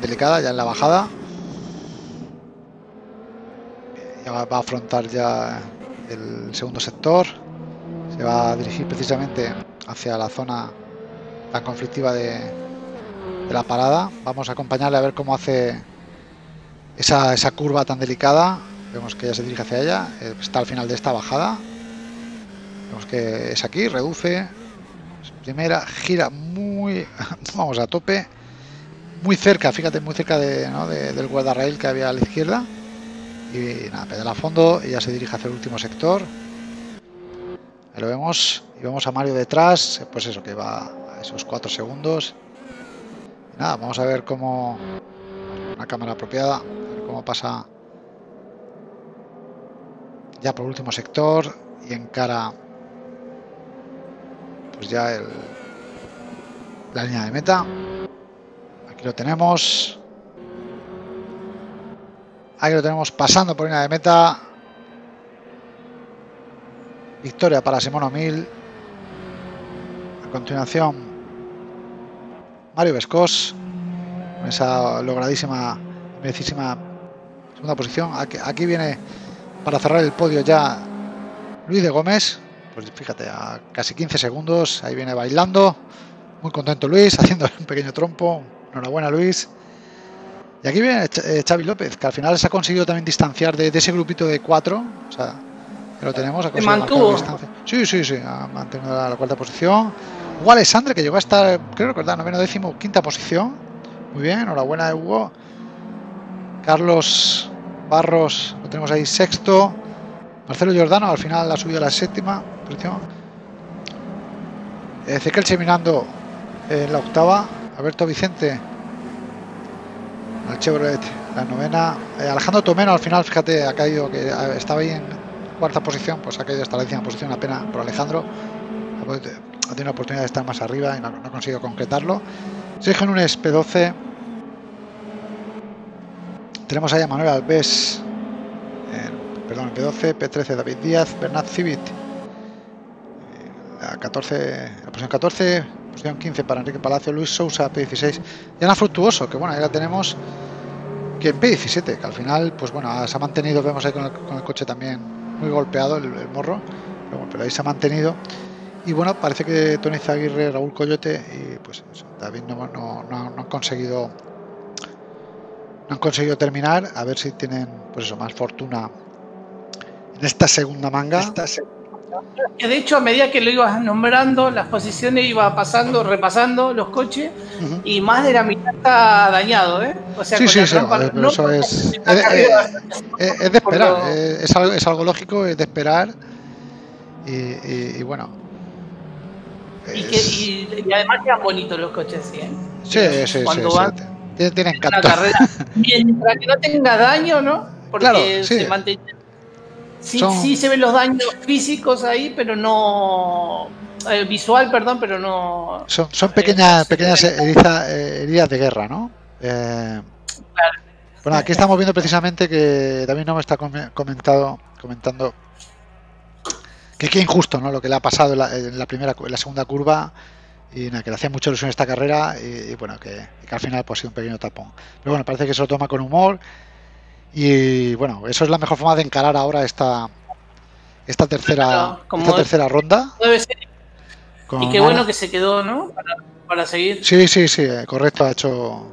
delicada, ya en la bajada. Ya va a afrontar ya el segundo sector, se va a dirigir precisamente hacia la zona tan conflictiva de la parada. Vamos a acompañarle a ver cómo hace esa curva tan delicada. Vemos que ya se dirige hacia ella, está al final de esta bajada. Vemos que es aquí, reduce, primera, gira muy, vamos, a tope, muy cerca, fíjate, muy cerca del guardarrail que había a la izquierda. Y nada, pedal a fondo y ya se dirige hacia el último sector. Ahí lo vemos, y vemos a Mario detrás, pues eso, que va a esos 4 segundos. Y nada, vamos a ver cómo, una cámara apropiada, a ver cómo pasa ya por el último sector y encara pues ya la línea de meta. Aquí lo tenemos. Ahí lo tenemos pasando por línea de meta. Victoria para Simón O'Mill. A continuación, Mario Vescos. Con esa logradísima, merecísima segunda posición. Aquí viene para cerrar el podio ya Luis de Gómez. Pues fíjate, a casi 15 segundos. Ahí viene bailando. Muy contento Luis, haciendo un pequeño trompo. Enhorabuena, Luis. Y aquí viene Xavi López, que al final se ha conseguido también distanciar de ese grupito de 4. O sea, que lo tenemos. Se mantuvo. Sí, ha mantenido la cuarta posición. Hugo Alexandre, que llegó a estar, creo recordar, 9, 10, 5ª posición. Muy bien, enhorabuena, Hugo. Carlos Barros, lo tenemos ahí 6º. Marcelo Giordano, al final ha subido a la 7ª posición. Ezequiel Seminando en la 8ª. Alberto Vicente, el Chevrolet, la 9ª. Alejandro Tomeno al final, fíjate, ha caído, que estaba ahí en 4ª posición, pues ha caído hasta la 10ª posición. Una pena por Alejandro. ha tenido la oportunidad de estar más arriba y no ha conseguido concretarlo. Sergio Núñez P12. Tenemos ahí a Manuel Alves, perdón, el P12, P13 David Díaz, Bernard Civit, la posición 14, posición 15 para Enrique Palacios, Luis Sousa P16 y Ana Fructuoso, que bueno, ahí la tenemos, que en P17, que al final, pues bueno, se ha mantenido, vemos ahí con el coche también muy golpeado el morro, pero ahí se ha mantenido. Y bueno, parece que Tony Zaguirre, Raúl Coyote y pues eso, David no han conseguido terminar. A ver si tienen pues eso, más fortuna en esta segunda manga. De hecho, a medida que lo ibas nombrando, las posiciones iba pasando, repasando los coches, y más de la mitad está dañado, ¿eh? O sea, sí, sí, pero eso es de esperar, es algo lógico, es de esperar. Y bueno. Y además quedan bonitos los coches, ¿sí? Sí, cuando van, tienen una carrera. Mientras que no tenga daño, ¿no? Porque claro, se mantiene. Sí, sí se ven los daños físicos ahí, pero no... visual, perdón, pero no... Son pequeñas heridas de guerra, ¿no? Claro. Bueno, aquí estamos viendo precisamente que David Nomo está comentando que qué injusto, ¿no? Lo que le ha pasado en la segunda curva, y nada, que le hacía mucha ilusión esta carrera y bueno, que al final pues, ha sido un pequeño tapón. Pero bueno, parece que se lo toma con humor. Y bueno, eso es la mejor forma de encarar ahora esta tercera ronda. Debe ser. Y qué bueno que se quedó, ¿no? Para seguir. Sí, correcto, ha hecho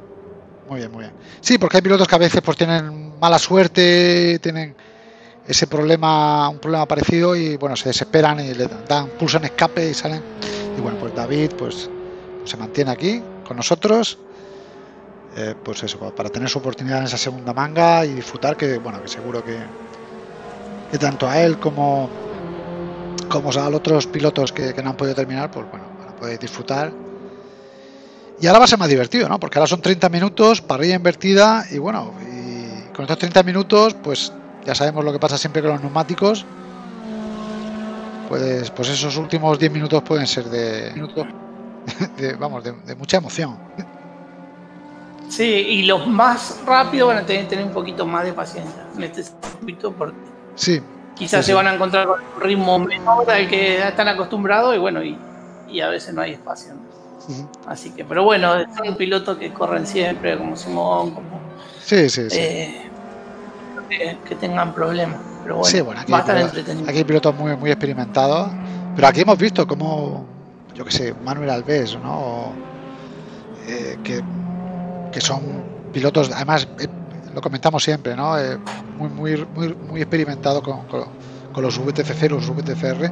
muy bien. Sí, porque hay pilotos que a veces pues tienen mala suerte, tienen ese problema, un problema parecido y bueno, se desesperan y le pulsan escape y salen. Y bueno, pues David pues se mantiene aquí con nosotros. Pues eso, para tener su oportunidad en esa segunda manga y disfrutar, que bueno, que seguro que tanto a él como a los otros pilotos que no han podido terminar, pues bueno, van a poder disfrutar. Y ahora va a ser más divertido, ¿no? Porque ahora son 30 minutos, parrilla invertida y bueno, y con estos 30 minutos, pues ya sabemos lo que pasa siempre con los neumáticos. Pues esos últimos 10 minutos pueden ser de mucha emoción. Sí, y los más rápidos van a tener un poquito más de paciencia en este circuito porque sí, quizás se van a encontrar con un ritmo menor al que están acostumbrados y bueno, y a veces no hay espacio. Así que, pero bueno, son pilotos que corren siempre, como Simón, como que tengan problemas. Pero bueno, aquí va a estar entretenido. Aquí hay pilotos muy experimentados, pero aquí hemos visto como, yo que sé, Manuel Alves, ¿no? Que son pilotos, además lo comentamos siempre, ¿no? Muy experimentado con los VTC0, los VTCR,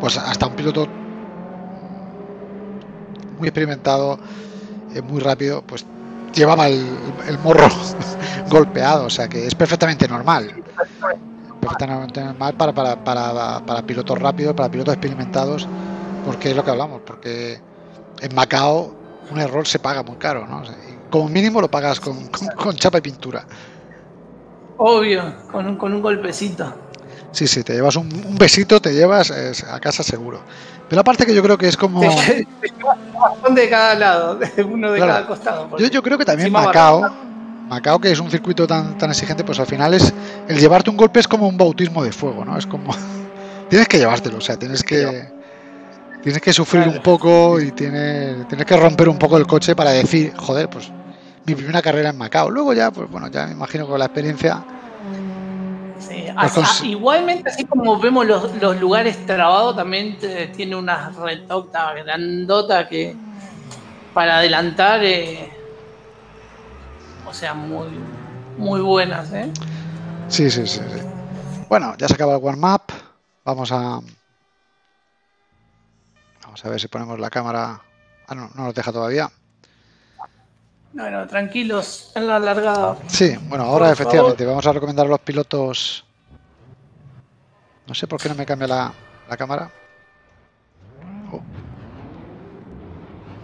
pues hasta un piloto muy experimentado, muy rápido, pues llevaba el morro golpeado, o sea que es perfectamente normal. Perfectamente normal para pilotos rápidos, para pilotos experimentados, porque es lo que hablamos, porque en Macao un error se paga muy caro, ¿no? O sea, como mínimo lo pagas con chapa y pintura. Obvio, con un golpecito. Sí, te llevas un besito, te llevas a casa seguro. Pero aparte que yo creo que es como... Son de cada lado, uno de cada costado. Yo creo que también Macao, que es un circuito tan exigente, pues al final es el llevarte un golpe es como un bautismo de fuego, ¿no? Es como... tienes que llevártelo, o sea, tienes que sufrir un poco y tienes que romper un poco el coche para decir, joder, pues... mi primera carrera en Macao. Luego ya, pues bueno, ya me imagino con la experiencia. Sí, igualmente, así como vemos los lugares trabados, también tiene unas retotas grandotas que para adelantar, o sea, muy buenas, ¿eh? Sí. Bueno, ya se acaba el warm-up. Vamos a ver si ponemos la cámara. Ah, no nos deja todavía. Bueno, tranquilos, en la largada. Sí, bueno, ahora por efectivamente favor. Vamos a recomendar a los pilotos. No sé por qué no me cambia la cámara. Oh.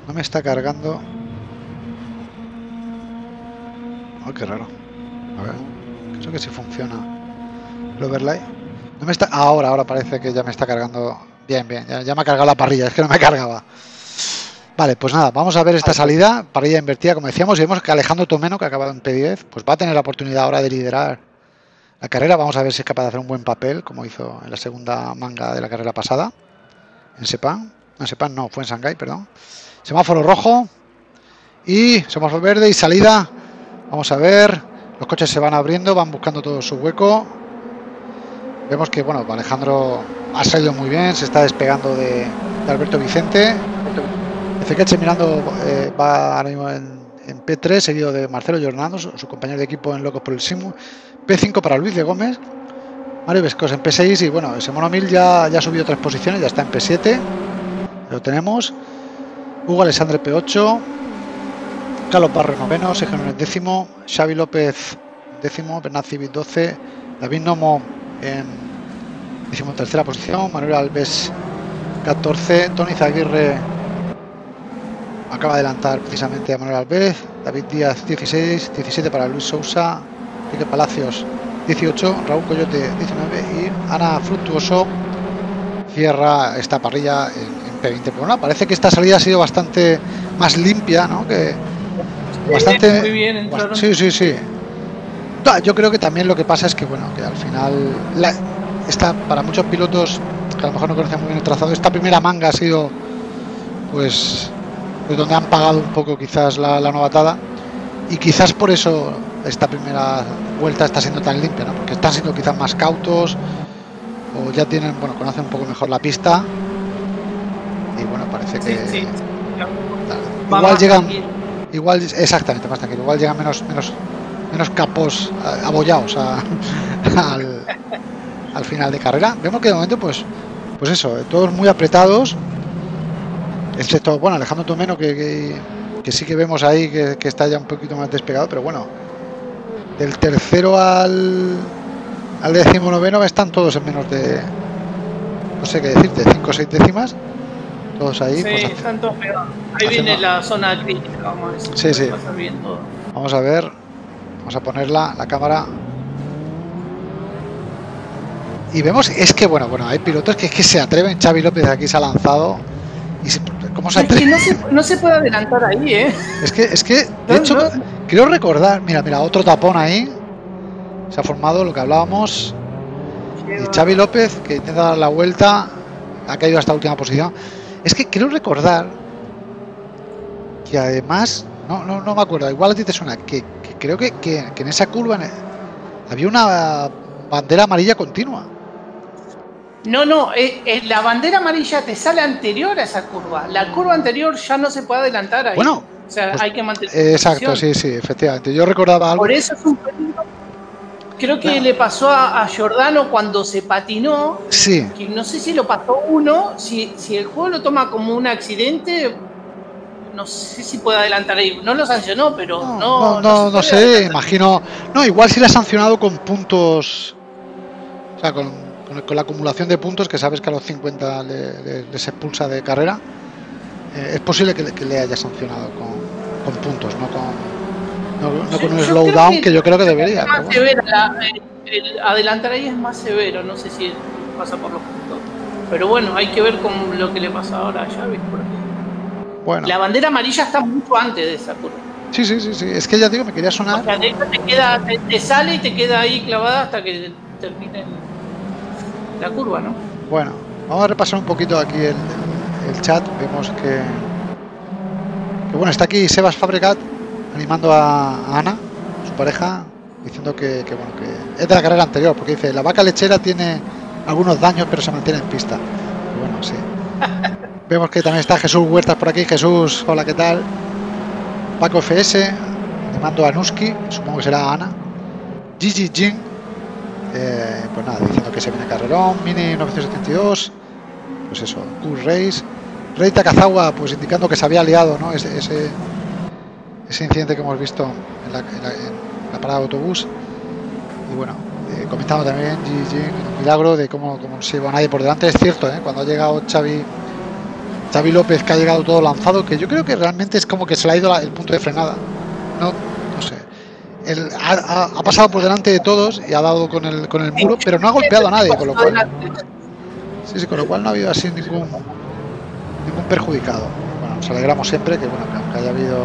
No me está cargando. Oh, qué raro. A ver, creo que sí funciona el overlay. No me está... Ahora parece que ya me está cargando Bien, bien, ya me ha cargado la parrilla, es que no me cargaba. Vale, pues nada, vamos a ver esta salida, parrilla invertida, como decíamos, y vemos que Alejandro Tomeno, que acaba en P10, pues va a tener la oportunidad ahora de liderar la carrera. Vamos a ver si es capaz de hacer un buen papel, como hizo en la segunda manga de la carrera pasada, en Sepang. No, Sepang no, fue en Shanghái, perdón. Semáforo rojo y semáforo verde y salida. Vamos a ver, los coches se van abriendo, van buscando todo su hueco. Vemos que, bueno, Alejandro ha salido muy bien, se está despegando de Alberto Vicente. Ezequiel Seminando va ahora mismo en P3, seguido de Marcelo Giordano, su compañero de equipo en Locos por el Simu. P5 para Luis de Gómez. Mario Vescos en P6 y, bueno, Simón O'Mill ya ha subido 3 posiciones, ya está en P7. Lo tenemos. Hugo Alexandre P8. Carlos Barros noveno, Sergio Núñez décimo, Xavi López décimo, Bernard Civit 12, David Nomo en 13ª posición, Manuel Alves 14, Tony Zaguirre acaba de adelantar precisamente a Manuel Alves, David Díaz 16, 17 para Luis Sousa, Enrique Palacios 18, Raúl Coyote 19 y Ana Fructuoso cierra esta parrilla en P20. Bueno, parece que esta salida ha sido bastante más limpia, ¿no? Bastante muy bien, entraron. Sí, sí, sí. Yo creo que también lo que pasa es que, bueno, que al final para muchos pilotos que a lo mejor no conocen muy bien el trazado, esta primera manga ha sido pues donde han pagado un poco quizás la novatada, y quizás por eso esta primera vuelta está siendo tan limpia, ¿no? Porque están siendo quizás más cautos o ya tienen, bueno, conocen un poco mejor la pista y, bueno, parece que sí, sí. Igual llegan igual, exactamente, más tranquilo, igual llegan menos capos abollados al final de carrera. Vemos que de momento pues eso, todos muy apretados, excepto, bueno, Alejandro Tomeno que sí que vemos ahí que está ya un poquito más despegado, pero bueno, del tercero al 19º están todos en menos de, no sé qué decirte, 5 o 6 décimas. Todos ahí, sí, pues están todos pegados. Ahí viene la zona crítica, vamos a decir. Sí, sí. Pasar bien todo. Vamos a ver, vamos a ponerla, la cámara. Y vemos, es que bueno, hay pilotos que se atreven. Xavi López aquí se ha lanzado. Y ¿cómo se atreve? Es que no se puede adelantar ahí, ¿eh? Es que de hecho, no. Creo recordar, mira, otro tapón ahí. Se ha formado lo que hablábamos. Y Xavi López, que intenta dar la vuelta, ha caído hasta la última posición. Es que quiero recordar que además, no me acuerdo, igual a ti te suena, que creo que en esa curva había una bandera amarilla continua. No, la bandera amarilla te sale anterior a esa curva. La curva anterior ya no se puede adelantar ahí. Bueno, o sea, pues, hay que mantener. Exacto, sí, efectivamente. Yo recordaba algo. Por eso es un peligro. Creo que le pasó a Giordano cuando se patinó. Sí. Que no sé si lo pasó uno. Si el juego lo toma como un accidente, no sé si puede adelantar ahí. No lo sancionó, pero no sé, adelantar. Imagino. No, igual si le ha sancionado con puntos. O sea, con la acumulación de puntos, que sabes que a los 50 les expulsa de carrera. Es posible que le haya sancionado con puntos, no con. No con un slowdown que yo creo que debería. Más bueno. Severa, el adelantar ahí es más severo, no sé si pasa por los puntos. Pero bueno, hay que ver con lo que le pasa ahora a Xavi. Bueno. La bandera amarilla está mucho antes de esa curva. Sí. Es que ya digo, me quería sonar. O sea, de hecho te sale y te queda ahí clavada hasta que termine la curva, ¿no? Bueno, vamos a repasar un poquito aquí el chat. Vemos que bueno, está aquí Sebas Fabregat animando a Ana, su pareja, diciendo que es de la carrera anterior, porque dice, la vaca lechera tiene algunos daños, pero se mantiene en pista. Y bueno, sí. Vemos que también está Jesús Huertas por aquí. Jesús, hola, ¿qué tal? Paco FS, animando a Nuski, supongo que será Ana. Gigi Jin, pues nada, diciendo que se viene carrerón. Mini 972, pues eso, Q-Race. Rita Kazawa, pues indicando que se había liado, ¿no? Ese incidente que hemos visto en la parada de autobús. Y bueno, comentamos también el milagro de cómo no se lleva a nadie por delante. Es cierto, cuando ha llegado Xavi López, que ha llegado todo lanzado, que yo creo que realmente es como que se le ha ido el punto de frenada. No sé. Él ha pasado por delante de todos y ha dado con el muro, pero no ha golpeado a nadie, con lo cual. Sí, con lo cual no ha habido así ningún perjudicado. Bueno, nos alegramos siempre que, bueno, que haya habido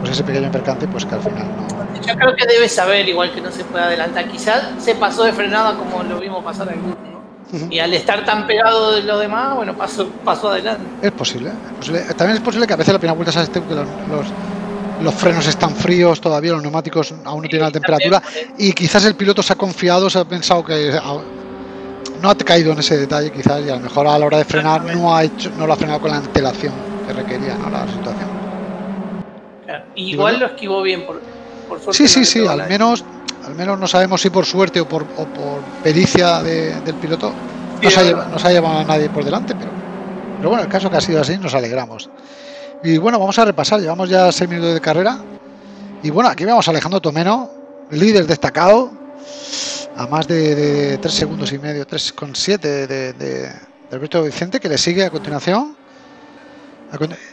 pues ese pequeño percance, pues que al final no. Yo creo que debe saber, igual, que no se puede adelantar. Quizás se pasó de frenada como lo vimos pasar al grupo, ¿no? Y al estar tan pegado de los demás, bueno, pasó adelante. Es posible, También es posible que a veces la primera vuelta sea este, que los frenos están fríos todavía, los neumáticos aún no tienen la temperatura, y quizás el piloto se ha confiado, se ha pensado que no ha caído en ese detalle, quizás, y a lo mejor a la hora de frenar no lo ha frenado con la antelación que requería, ¿no?, la situación. Claro. Y igual lo esquivó bien, por suerte. Sí, al menos no sabemos si por suerte o por pericia del piloto nos ha llevado a nadie por delante, pero bueno, el caso que ha sido así, nos alegramos. Y bueno, vamos a repasar, llevamos ya 6 minutos de carrera. Y bueno, aquí vemos a Alejandro Tomeno, líder destacado, a más de 3 segundos y medio, 3,7 de Alberto Vicente, que le sigue a continuación.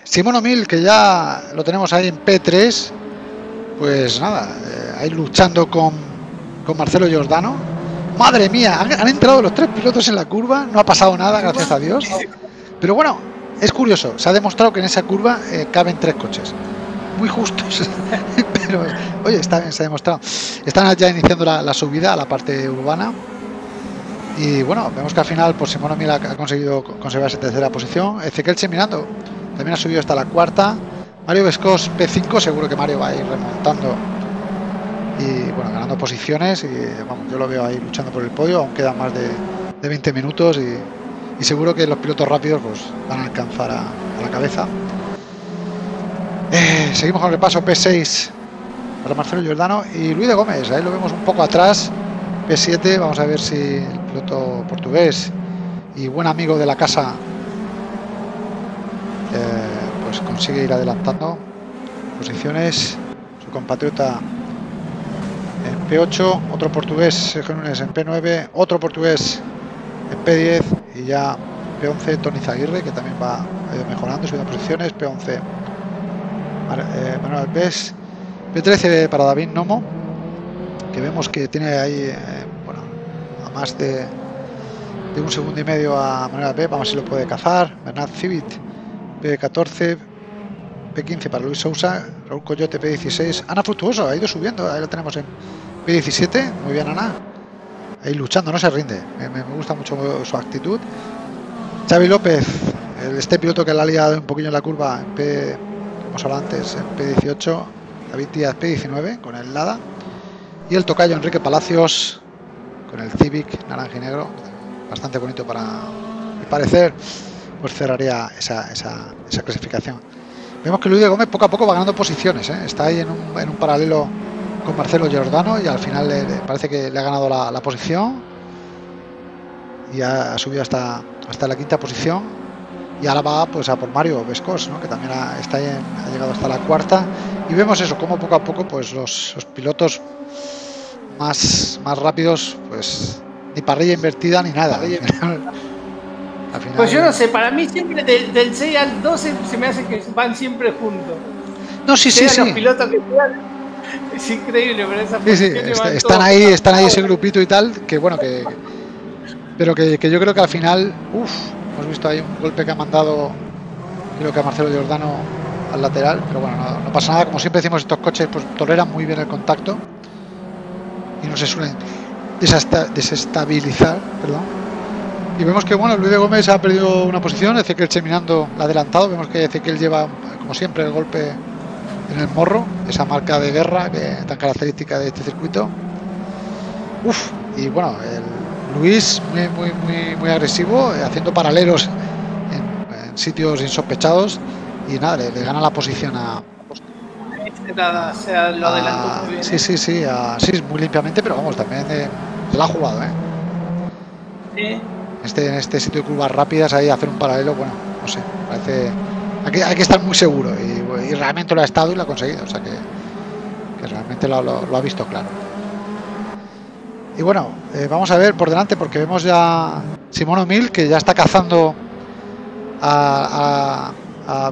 Simón O'Mill, que ya lo tenemos ahí en P3, pues nada, ahí luchando con Marcelo Giordano. Madre mía, han entrado los 3 pilotos en la curva, no ha pasado nada, gracias a Dios. Pero bueno, es curioso, se ha demostrado que en esa curva caben 3 coches, muy justos, pero oye, está bien, se ha demostrado. Están ya iniciando la subida a la parte urbana y bueno, vemos que al final pues Simón O'Mill ha conseguido conservar esa tercera posición. Ezequiel Seminando también ha subido hasta la cuarta. Mario Vescos P5, seguro que Mario va a ir remontando y bueno, ganando posiciones, y vamos, yo lo veo ahí luchando por el podio, aún quedan más de 20 minutos y seguro que los pilotos rápidos pues van a alcanzar a la cabeza. Seguimos con el repaso. P6 para Marcelo Giordano y Luis de Gómez, ahí lo vemos un poco atrás. P7, vamos a ver si el piloto portugués y buen amigo de la casa pues consigue ir adelantando posiciones. Su compatriota en P8, otro portugués, Sergio Núñez, en P9, otro portugués en P10, y ya P11 Tony Zaguirre, que también va mejorando, subiendo posiciones. P11 Manuel Alves. P13 para David Nomo, que vemos que tiene ahí bueno, a más de 1,5 segundos a Manuel Alves. Vamos a ver si lo puede cazar. Bernard Civit P14, P15 para Luis Sousa, Raúl Coyote P16, Ana Fructuoso ha ido subiendo, ahí la tenemos en P17, muy bien Ana. Ahí luchando, no se rinde. Me gusta mucho su actitud. Xavi López, este piloto que la ha liado un poquillo en la curva, en P18, David Díaz P19 con el Lada. Y el tocayo Enrique Palacios con el Civic naranja y negro. Bastante bonito para mi parecer. Pues cerraría esa clasificación. Vemos que Luis de Gómez poco a poco va ganando posiciones, ¿eh? Está ahí en un paralelo con Marcelo Giordano y al final le parece que le ha ganado la posición y ha subido hasta la quinta posición, y ahora va pues a por Mario Vescos, ¿no?, que también ha llegado hasta la cuarta. Y vemos eso, como poco a poco pues los pilotos más rápidos, pues ni parrilla invertida ni nada. Al final, pues yo no sé, para mí siempre del 6 al 12 se me hace que van siempre juntos. No, sí. Los pilotos que sean, es increíble, pero esa están ahí ese grupito y tal, que bueno, pero que yo creo que al final, hemos visto ahí un golpe que ha mandado, creo que a Marcelo Giordano al lateral, pero bueno, no pasa nada, como siempre decimos, estos coches pues toleran muy bien el contacto y no se suelen desestabilizar, perdón. Y vemos que bueno, Luis de Gómez ha perdido una posición, Ezequiel Seminando la ha adelantado, vemos que Ezequiel lleva como siempre el golpe en el morro, esa marca de guerra que tan característica de este circuito. Y bueno, el Luis muy agresivo, haciendo paralelos en sitios insospechados, y nada, le gana la posición a lo adelantó muy bien. Sí, muy limpiamente, pero vamos, también la ha jugado, ¿eh? En este sitio de curvas rápidas, ahí hacer un paralelo, bueno, no sé, parece. Hay que estar muy seguro, y realmente lo ha estado y lo ha conseguido, o sea que realmente lo ha visto claro. Y bueno, vamos a ver por delante, porque vemos ya Simón O'Mill, que ya está cazando a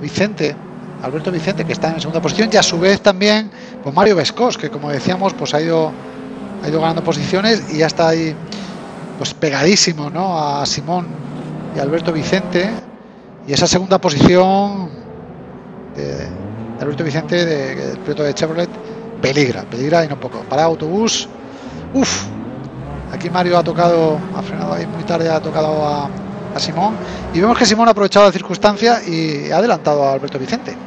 Vicente, Alberto Vicente, que está en segunda posición, y a su vez también pues Mario Vescos, que como decíamos pues ha ido ganando posiciones y ya está ahí pues pegadísimo, ¿no?, a Simón y Alberto Vicente, y esa segunda posición de Alberto Vicente, del piloto de Chevrolet, peligra y no poco. Para autobús, uff, aquí Mario ha tocado, ha frenado ahí muy tarde, ha tocado a Simón, y vemos que Simón ha aprovechado la circunstancia y ha adelantado a Alberto Vicente,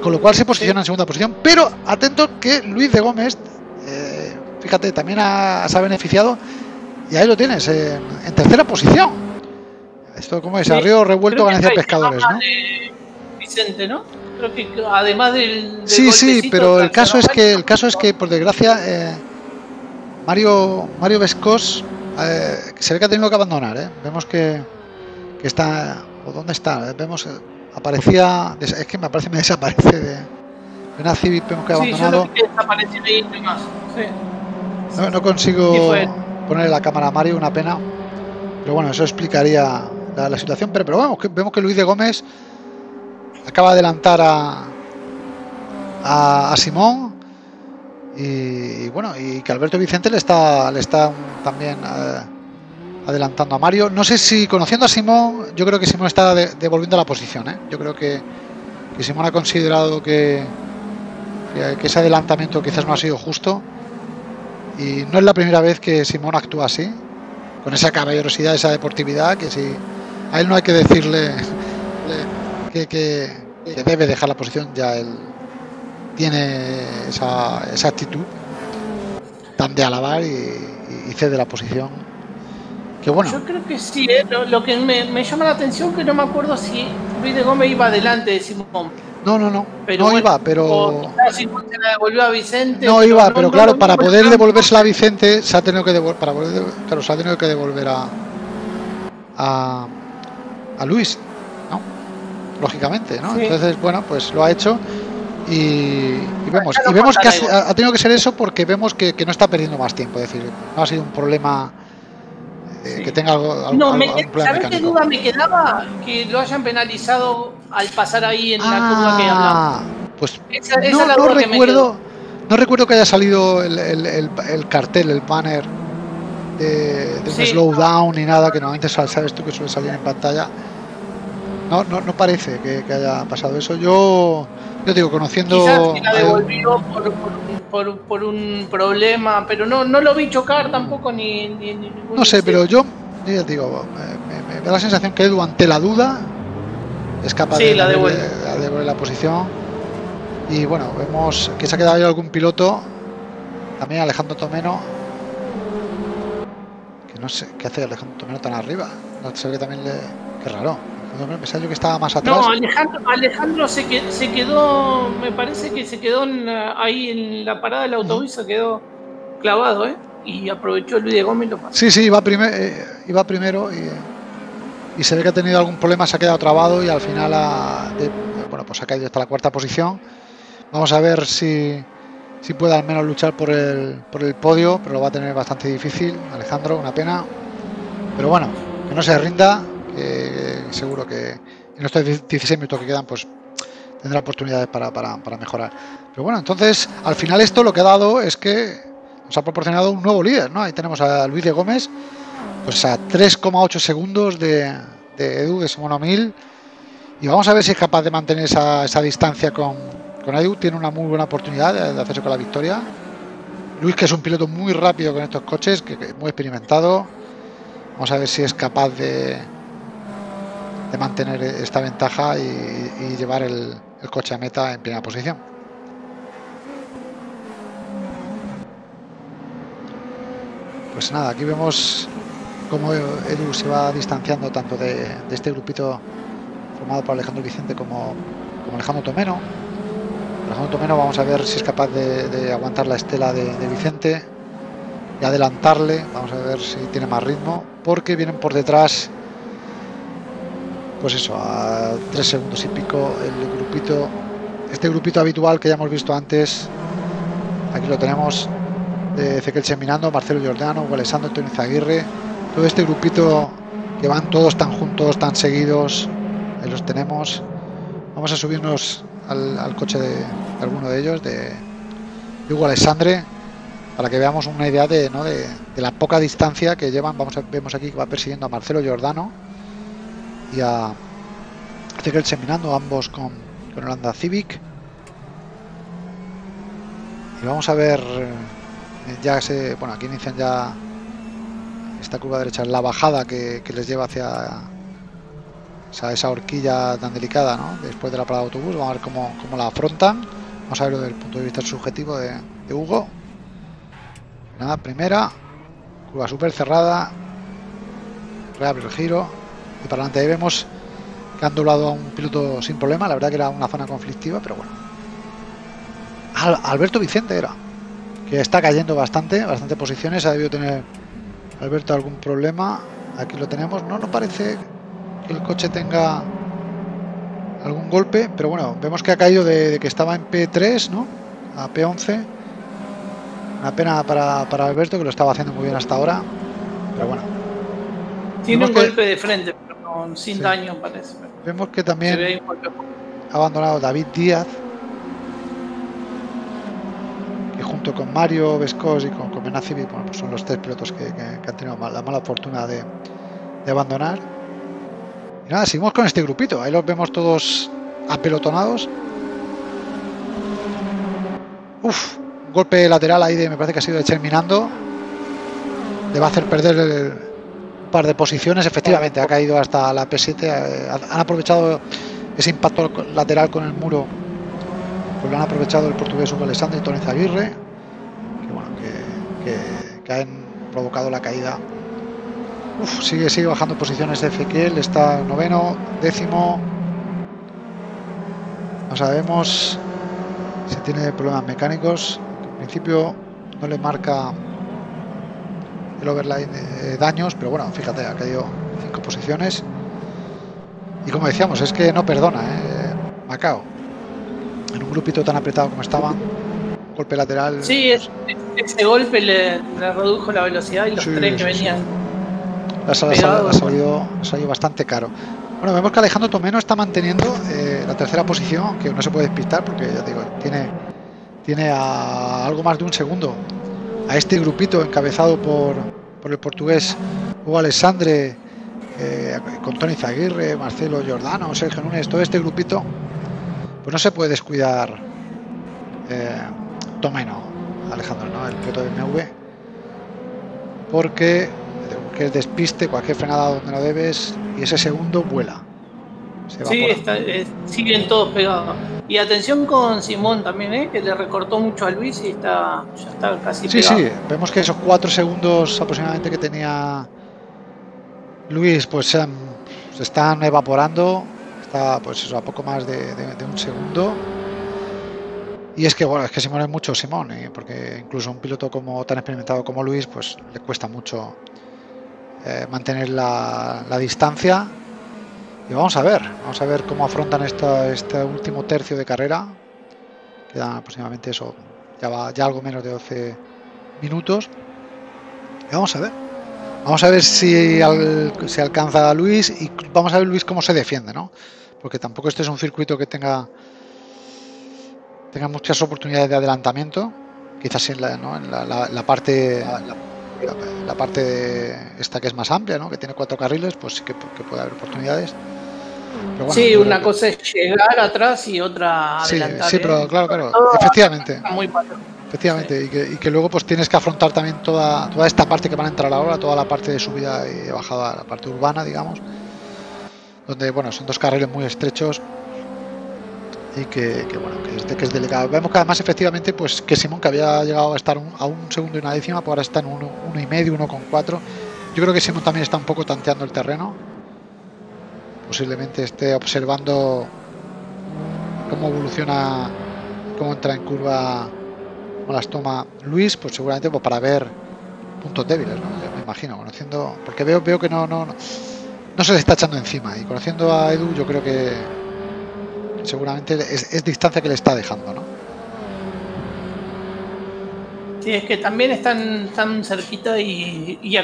con lo cual se posiciona en segunda posición. Pero atento que Luis de Gómez, fíjate, también se ha beneficiado, y ahí lo tienes, en tercera posición. Esto, como es, arreo revuelto, ganancia de pescadores, ¿no? Vicente, ¿no? Creo que además del sí, pero el caso es que por desgracia Mario Vescos se ve que ha tenido que abandonar, ¿eh? Vemos que está, o dónde está, vemos, aparecía, es que me desaparece de una Civic, vemos que ha abandonado. Sí, no consigo poner la cámara a Mario, una pena, pero bueno, eso explicaría la situación. Pero vamos, vemos que Luis de Gómez acaba de adelantar a Simón, y bueno, y que Alberto Vicente le está también adelantando a Mario. No sé si, conociendo a Simón, yo creo que Simón está devolviendo la posición, ¿eh? Yo creo que Simón ha considerado que ese adelantamiento quizás no ha sido justo, y no es la primera vez que Simón actúa así, con esa caballerosidad, esa deportividad, que si a él no hay que decirle que debe dejar la posición, ya él tiene esa actitud tan de alabar y cede la posición. Que bueno, yo creo que sí, ¿eh? Lo que me llama la atención, que no me acuerdo si Luis de Gómez iba adelante de Simón. No, pero no iba, pero Simón se la devolvió a Vicente. No iba, pero claro, para poder devolvérsela a Vicente se ha tenido que devolver, a Luis, lógicamente, ¿no? Sí. Entonces, bueno, pues lo ha hecho, y vemos que ha tenido que ser eso, porque vemos que no está perdiendo más tiempo. Es decir, no ha sido un problema que tenga algún problema. ¿Sabes qué duda me quedaba? Que lo hayan penalizado al pasar ahí en la curva que hablaba. Pues no recuerdo que haya salido el cartel, el banner de un slowdown ni nada, que normalmente sabes tú que suele salir en pantalla. No parece que haya pasado eso. Yo digo, conociendo, quizás la devolvió por un problema, pero no lo vi chocar tampoco, ni no sé, pero yo ya digo, me da la sensación que Edu, ante la duda, es capaz de devolver la posición. Y bueno, vemos que se ha quedado ahí algún piloto, también Alejandro Tomeno, que no sé qué hace Alejandro Tomeno tan arriba. No sé, que también qué raro. Pensaba yo que estaba más atrás. No, Alejandro se quedó, me parece que se quedó ahí en la parada del autobús, se quedó clavado, ¿eh? Y aprovechó Luis de Gómez y lo pasó. Sí, iba primero, y se ve que ha tenido algún problema, se ha quedado trabado, y al final pues ha caído hasta la cuarta posición. Vamos a ver si puede al menos luchar por el podio, pero lo va a tener bastante difícil, Alejandro, una pena. Pero bueno, que no se rinda. Seguro que en estos 16 minutos que quedan, pues tendrá oportunidades para mejorar. Pero bueno, entonces al final esto lo que ha dado es que nos ha proporcionado un nuevo líder, ¿no? Ahí tenemos a Luis de Gómez, pues a 3,8 segundos de Edu, de Simón O'Mill, y vamos a ver si es capaz de mantener esa distancia con Edu. Tiene una muy buena oportunidad de hacerse con la victoria. Luis, que es un piloto muy rápido con estos coches, que es muy experimentado. Vamos a ver si es capaz de mantener esta ventaja y llevar el coche a meta en primera posición. Pues nada, aquí vemos cómo Edu se va distanciando tanto de este grupito formado por Alejandro Vicente como Alejandro Tomeno. Vamos a ver si es capaz de aguantar la estela de Vicente y adelantarle. Vamos a ver si tiene más ritmo, porque vienen por detrás, pues eso, a 3 segundos y pico el grupito, este grupito habitual que ya hemos visto antes. Aquí lo tenemos, de Ezequiel Seminando, Marcelo Giordano, Hugo Alexandre, Tony Zaguirre, todo este grupito que van todos tan juntos, tan seguidos. Ahí los tenemos. Vamos a subirnos al coche de alguno de ellos, de Hugo Alexandre, para que veamos una idea de, ¿no?, de la poca distancia que llevan. Vemos aquí que va persiguiendo a Marcelo Giordano y a Ezequiel Seminando, ambos con Holanda Civic. Y vamos a ver, ya se, bueno, aquí inician ya esta curva derecha, la bajada que les lleva hacia esa horquilla tan delicada, ¿no?, después de la parada de autobús. Vamos a ver cómo la afrontan. Vamos a verlo desde el punto de vista subjetivo de Hugo. Nada, primera curva súper cerrada, reabre el giro y para adelante. Ahí vemos que han doblado a un piloto sin problema. La verdad que era una zona conflictiva, pero bueno, Alberto Vicente era, que está cayendo bastante posiciones. Ha debido tener Alberto algún problema. Aquí lo tenemos. No nos parece que el coche tenga algún golpe, pero bueno, vemos que ha caído de que estaba en P3, ¿no?, a P11. Una pena para Alberto, que lo estaba haciendo muy bien hasta ahora, pero bueno. Tiene un golpe de frente, pero sin daño, parece. Vemos que también ha abandonado David Díaz, que junto con Mario Vescos y con Bernard Civit, bueno, pues son los tres pilotos que han tenido la mala fortuna de abandonar. Y nada, seguimos con este grupito. Ahí los vemos todos apelotonados. Uf, un golpe lateral ahí me parece que ha sido de Seminando. Le va a hacer perder un par de posiciones. Efectivamente, ha caído hasta la P7. Han aprovechado ese impacto lateral con el muro. Pues lo han aprovechado el portugués Hugo Alexandre y Tony Zaguirre, que bueno, que han provocado la caída. Uf, sigue bajando posiciones de Ezequiel. Está noveno, décimo. No sabemos si tiene problemas mecánicos. En principio no le marca el overline daños, pero bueno, fíjate, ha caído 5 posiciones. Y como decíamos, es que no perdona, Macao. En un grupito tan apretado como estaba, golpe lateral. Sí, ese golpe le redujo la velocidad y los tres que venían. Ha salido bastante caro. Bueno, vemos que Alejandro Tomeno está manteniendo la tercera posición, aunque no se puede despistar porque, ya digo, tiene a algo más de un segundo a este grupito encabezado por el portugués Hugo Alexandre, con Tony Zaguirre, Marcelo Giordano, Sergio Núñez. Todo este grupito, pues no se puede descuidar Tomeno, Alejandro, ¿no?, el piloto de BMW, porque que despiste, cualquier frenada donde no debes, y ese segundo vuela. Sí, siguen todos pegados. Y atención con Simón también, que le recortó mucho a Luis y ya está casi pegado. Sí, vemos que esos 4 segundos aproximadamente que tenía Luis, pues se están evaporando. Está, pues eso, a poco más de un segundo. Y es que, bueno, es que Simón es mucho Simón, porque incluso un piloto tan experimentado como Luis, pues le cuesta mucho mantener la distancia. Y vamos a ver cómo afrontan este último tercio de carrera. Quedan aproximadamente eso, ya algo menos de 12 minutos. Y vamos a ver si alcanza a Luis, y vamos a ver Luis cómo se defiende, ¿no?, porque tampoco este es un circuito que tenga muchas oportunidades de adelantamiento. Quizás en la parte esta que es más amplia, ¿no?, que tiene 4 carriles, pues sí que puede haber oportunidades. Pero bueno, sí, una cosa es llegar atrás y otra adelantar. Sí, pero claro, efectivamente. Efectivamente, sí. y que luego pues tienes que afrontar también toda esta parte que van a entrar ahora, toda la parte de subida y de bajada, la parte urbana, digamos, donde, bueno, son 2 carriles muy estrechos y que es delicado. Vemos que además, efectivamente, pues que Simón, que había llegado a estar a un segundo y una décima, pues ahora está en 1,5, 1,4. Yo creo que Simón también está un poco tanteando el terreno. Posiblemente esté observando cómo evoluciona, cómo entra en curva, cómo las toma Luis, pues seguramente pues para ver puntos débiles, ¿no?, me imagino, conociendo, porque veo que no se le está echando encima, y conociendo a Edu, yo creo que seguramente es distancia que le está dejando, ¿no? Sí, es que también están tan cerquita y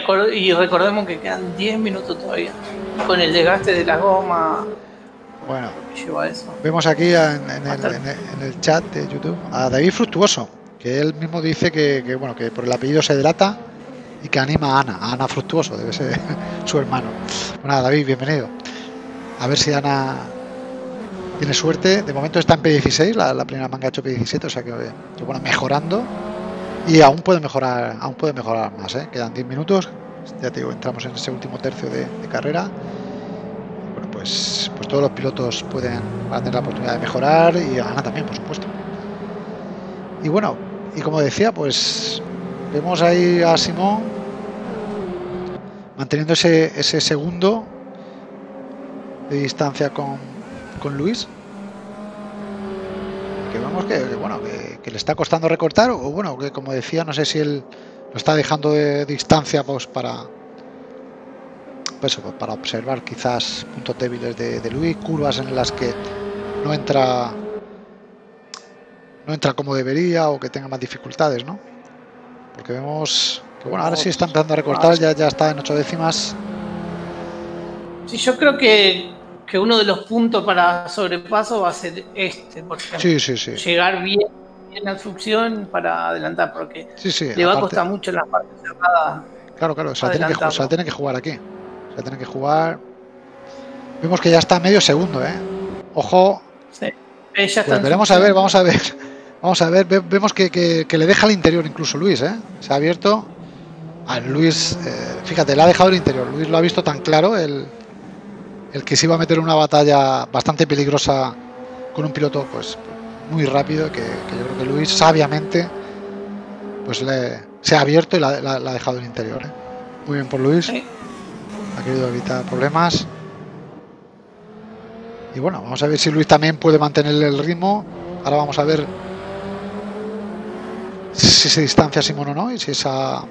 recordemos que quedan 10 minutos todavía con el desgaste de la goma. Bueno, lleva eso. Vemos aquí en el chat de YouTube a David Fructuoso, que él mismo dice que, bueno, que por el apellido se delata y que anima a Ana Fructuoso, debe ser su hermano. Bueno, David, bienvenido. A ver si Ana tiene suerte. De momento está en P16, la primera manga ha hecho P17, o sea que bueno, mejorando. Y aún puede mejorar más, ¿eh? Quedan 10 minutos. Ya te digo, entramos en ese último tercio de carrera. Bueno, pues todos los pilotos van a tener la oportunidad de mejorar y Ana también, por supuesto. Y bueno, y como decía, pues vemos ahí a Simón manteniendo ese segundo de distancia con Luis. Que vemos que bueno, que le está costando recortar, o bueno, que como decía, no sé si él lo está dejando de distancia pues para observar quizás puntos débiles de Luis, curvas en las que no entra como debería o que tenga más dificultades, ¿no? Porque vemos que bueno, ahora sí está empezando a recortar, ya está en 8 décimas. Sí, yo creo que uno de los puntos para sobrepaso va a ser este, por ejemplo. Sí. Llegar bien a succión para adelantar, porque le va a costar mucho en las partes cerradas. Claro, se la tiene que jugar aquí. Se la tiene que jugar. Vemos que ya está medio segundo, ¿eh? Ojo. Sí. Ella pues veremos a ver, vamos a ver, vemos que le deja el interior incluso Luis, ¿eh? Se ha abierto a Luis, fíjate, le ha dejado el interior, Luis lo ha visto tan claro, el que se iba a meter en una batalla bastante peligrosa con un piloto pues muy rápido, que yo creo que Luis sabiamente pues se ha abierto y la ha dejado el interior, ¿eh? Muy bien por Luis, ha querido evitar problemas. Y bueno, vamos a ver si Luis también puede mantener el ritmo. Ahora vamos a ver si se distancia Simón o no y si esa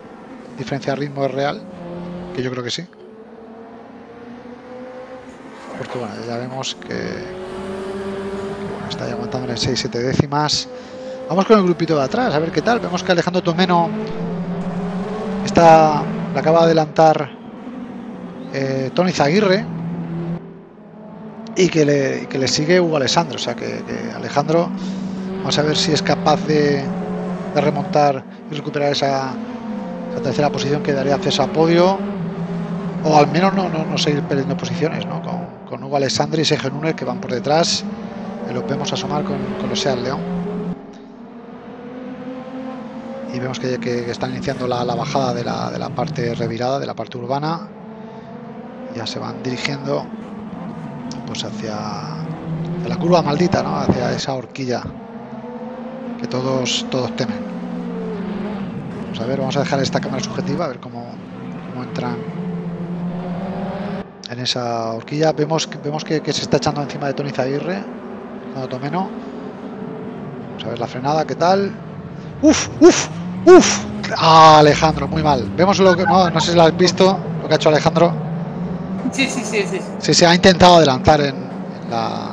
diferencia de ritmo es real, que yo creo que sí. Porque bueno, ya vemos que bueno, está ya aguantando en 6-7 décimas. Vamos con el grupito de atrás, a ver qué tal. Vemos que Alejandro Tomeno le acaba de adelantar Tony Zaguirre. Y que le sigue Hugo Alexandre, o sea que Alejandro, vamos a ver si es capaz de remontar y recuperar esa tercera posición que daría acceso a podio, o al menos no seguir perdiendo posiciones, ¿no? Con Hugo Alexandre y Sergio Núñez que van por detrás, los vemos asomar con los Seat León. Y vemos que están iniciando la bajada de la parte revirada, de la parte urbana, ya se van dirigiendo pues hacia la curva maldita, ¿no? Hacia esa horquilla que todos temen. Vamos a dejar esta cámara subjetiva, a ver cómo entran en esa horquilla. Vemos que se está echando encima de Tony Zaguirre, cuando Tomeno. Vamos a ver la frenada, ¿qué tal? ¡Uf! Ah, Alejandro, muy mal. Vemos lo que... No sé si lo has visto, lo que ha hecho Alejandro. Sí, se ha intentado adelantar en la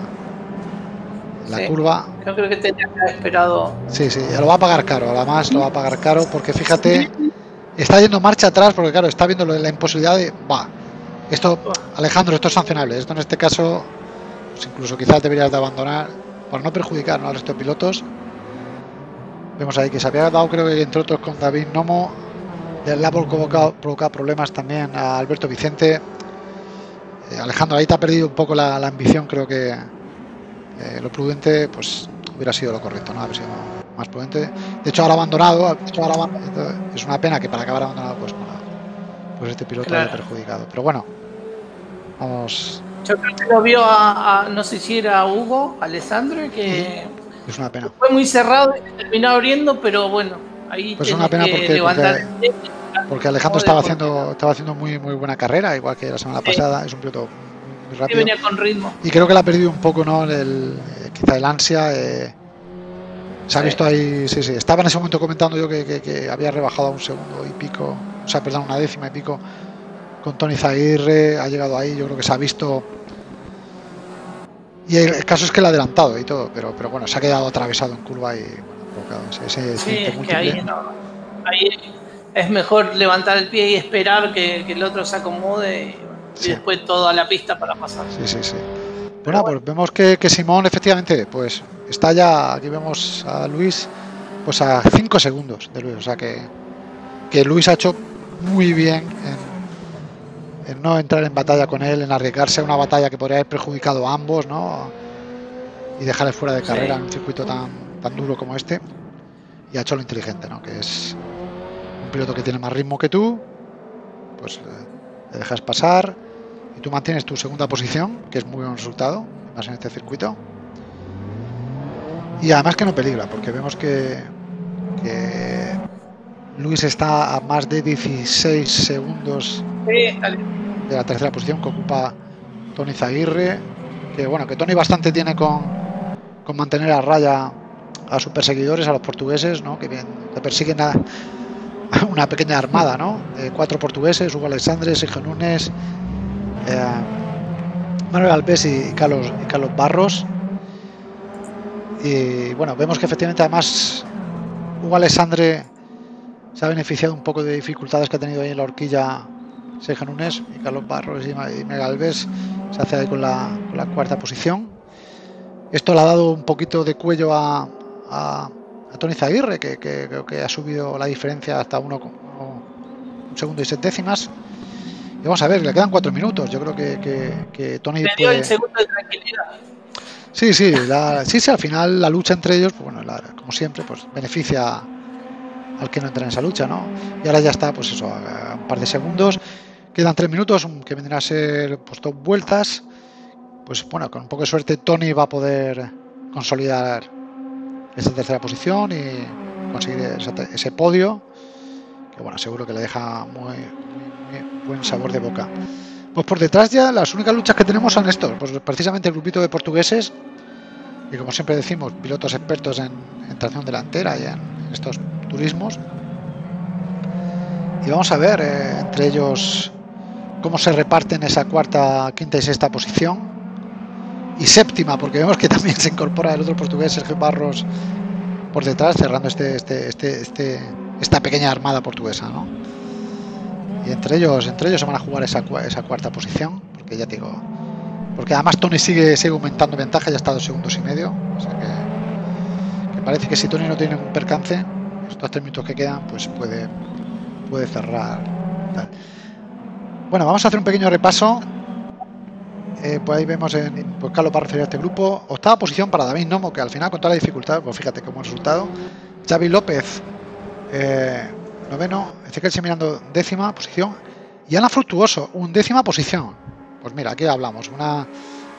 curva. Yo creo que tenía que haber esperado. Sí, ya lo va a pagar caro, además lo va a pagar caro, porque fíjate, está yendo marcha atrás, porque claro, está viendo la imposibilidad de... Esto, Alejandro, esto es sancionable, esto en este caso, pues incluso quizás deberías de abandonar, para no perjudicar, ¿no?, al resto de pilotos. Vemos ahí que se había dado, creo que entre otros con David Nomo, le ha provocado problemas también a Alberto Vicente. Alejandro, ahí te ha perdido un poco la ambición, creo que lo prudente pues hubiera sido lo correcto, ¿no? Haber sido más prudente. De hecho, ahora abandonado, es una pena que para acabar abandonado pues este piloto haya perjudicado. Pero bueno, vamos. Yo creo que lo vio a no sé si era Hugo Alexandre, que es una pena. Fue muy cerrado y terminó abriendo, pero bueno, ahí pues es una pena porque Alejandro estaba haciendo muy buena carrera, igual que la semana pasada, es un piloto muy rápido. Venía con ritmo. Y creo que la ha perdido un poco, ¿no? Quizá el ansia. Se ha visto ahí, estaba en ese momento comentando yo que había rebajado a un segundo y pico, o sea, perdón, 1 décima y pico con Tony Zaguirre, ha llegado ahí, yo creo que se ha visto. Y el caso es que le ha adelantado y todo, pero bueno, se ha quedado atravesado en curva y bueno, es que ahí es mejor levantar el pie y esperar que el otro se acomode y después toda la pista para pasar. Sí. Bueno, pues vemos que Simón efectivamente pues está ya, aquí vemos a Luis pues a 5 segundos de Luis. O sea que Luis ha hecho muy bien en no entrar en batalla con él, en arriesgarse a una batalla que podría haber perjudicado a ambos, ¿no? Y dejarle fuera de carrera en un circuito tan duro como este. Y ha hecho lo inteligente, ¿no? Que es un piloto que tiene más ritmo que tú, pues le dejas pasar y tú mantienes tu segunda posición, que es muy buen resultado, más en este circuito. Y además que no peligra, porque vemos que Luis está a más de 16 segundos de la tercera posición que ocupa Tony Zaguirre. Que bueno, que Tony bastante tiene con mantener a raya a sus perseguidores, a los portugueses, ¿no? Que bien, le persiguen a una pequeña armada, ¿no? De 4 portugueses, Hugo Alexandre, Sergio Núñez, Manuel Alves y Carlos Barros. Y bueno, vemos que efectivamente además Hugo Alexandre se ha beneficiado un poco de dificultades que ha tenido ahí en la horquilla Sergio Núñez, y Carlos Barros y Miguel Alves se hace ahí con la cuarta posición. Esto le ha dado un poquito de cuello a Tony Zaguirre, que creo que ha subido la diferencia hasta 1,1 segundo y 7 décimas. Y vamos a ver, le quedan 4 minutos. Yo creo que Tony puede... el segundo de tranquilidad. Sí, al final la lucha entre ellos, pues bueno, como siempre, pues beneficia al que no entra en esa lucha, ¿no? Y ahora ya está, pues eso, a un par de segundos. Quedan 3 minutos, que vendrá a ser pues 2 vueltas. Pues bueno, con un poco de suerte Tony va a poder consolidar esa tercera posición y conseguir ese podio, que bueno, seguro que le deja muy buen sabor de boca. Pues por detrás ya las únicas luchas que tenemos son estos, pues precisamente el grupito de portugueses y, como siempre decimos, pilotos expertos en tracción delantera y en estos turismos. Y vamos a ver entre ellos cómo se reparten esa cuarta, quinta y sexta posición y séptima, porque vemos que también se incorpora el otro portugués, Sergio Barros, por detrás, cerrando esta pequeña armada portuguesa, ¿no? Y entre ellos se van a jugar esa cuarta posición, porque ya digo, porque además Tony sigue aumentando ventaja, ya está a 2 segundos y medio, o sea que parece que si Tony no tiene ningún percance, estos 3 minutos que quedan, pues puede cerrar. Tal. Bueno, vamos a hacer un pequeño repaso. Pues ahí vemos pues Carlos Barros de este grupo, 8ª posición para David Nomo, que al final con toda la dificultad, pues fíjate qué buen resultado. Xavi López, 9º, Ezequiel Seminando, 10ª posición, y Ana Fructuoso, 11ª posición. Pues mira, aquí hablamos,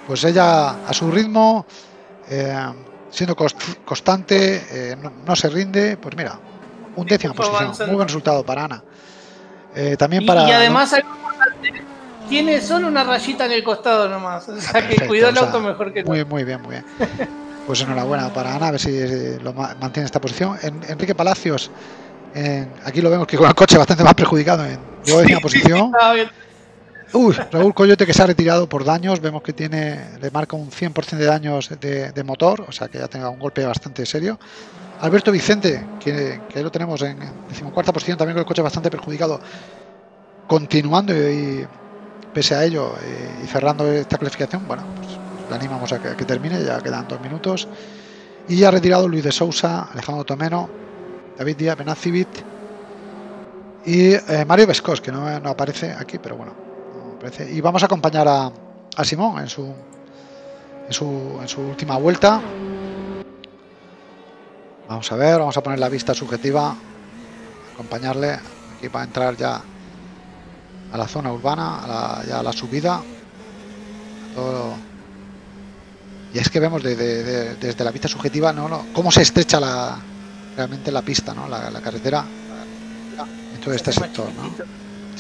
pues ella a su ritmo, siendo constante, no se rinde, pues mira, 11ª posición, muy buen resultado para Ana. También para... Y además hay... Tiene solo una rayita en el costado nomás, o sea, perfecto, que cuidó el auto, o sea, mejor que tú. Muy bien. Pues enhorabuena para Ana, a ver si lo mantiene esta posición. Enrique Palacios, aquí lo vemos que con el coche bastante más perjudicado, llegó en una posición. Raúl Coyote, que se ha retirado por daños, vemos que le marca un 100% de daños de motor, o sea que ya tenga un golpe bastante serio. Alberto Vicente, que lo tenemos en 14ª posición, también con el coche bastante perjudicado, continuando y pese a ello y cerrando esta clasificación. Bueno, pues le animamos a que termine, ya quedan 2 minutos. Y ya ha retirado Luis de Sousa, Alejandro Tomeno, David Díaz, Bernard Civit y Mario Vescos, que no aparece aquí, pero bueno, no aparece. Y vamos a acompañar a Simón en su última vuelta. Vamos a ver, vamos a poner la vista subjetiva, acompañarle aquí para entrar ya a la zona urbana, ya a la subida, todo. Y es que vemos desde la pista subjetiva cómo se estrecha realmente la pista, ¿no? La carretera en todo este sector, ¿no?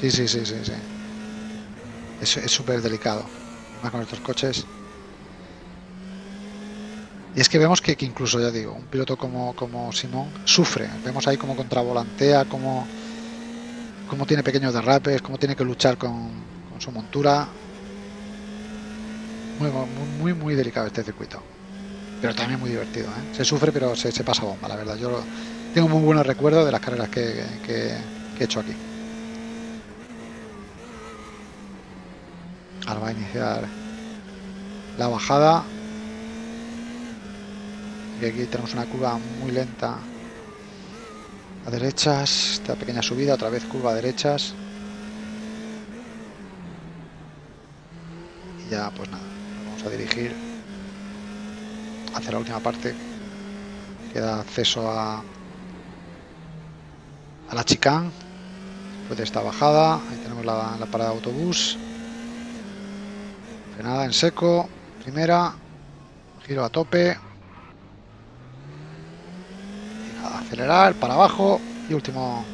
Sí. Es súper delicado, más con estos coches. Y es que vemos que incluso, ya digo, un piloto como Simón sufre, vemos ahí cómo contravolantea, cómo tiene pequeños derrapes, cómo tiene que luchar con su montura. Muy delicado este circuito, pero también muy divertido, ¿eh? Se sufre, pero se pasa bomba, la verdad. Yo tengo muy buenos recuerdos de las carreras que he hecho aquí. Ahora va a iniciar la bajada y aquí tenemos una curva muy lenta a derechas, esta pequeña subida, otra vez curva a derechas. Y ya pues nada, vamos a dirigir hacia la última parte que da acceso a la chicane. Después de esta bajada, ahí tenemos la parada de autobús. Frenada en seco, primera, giro a tope. Y nada, acelerar para abajo y último.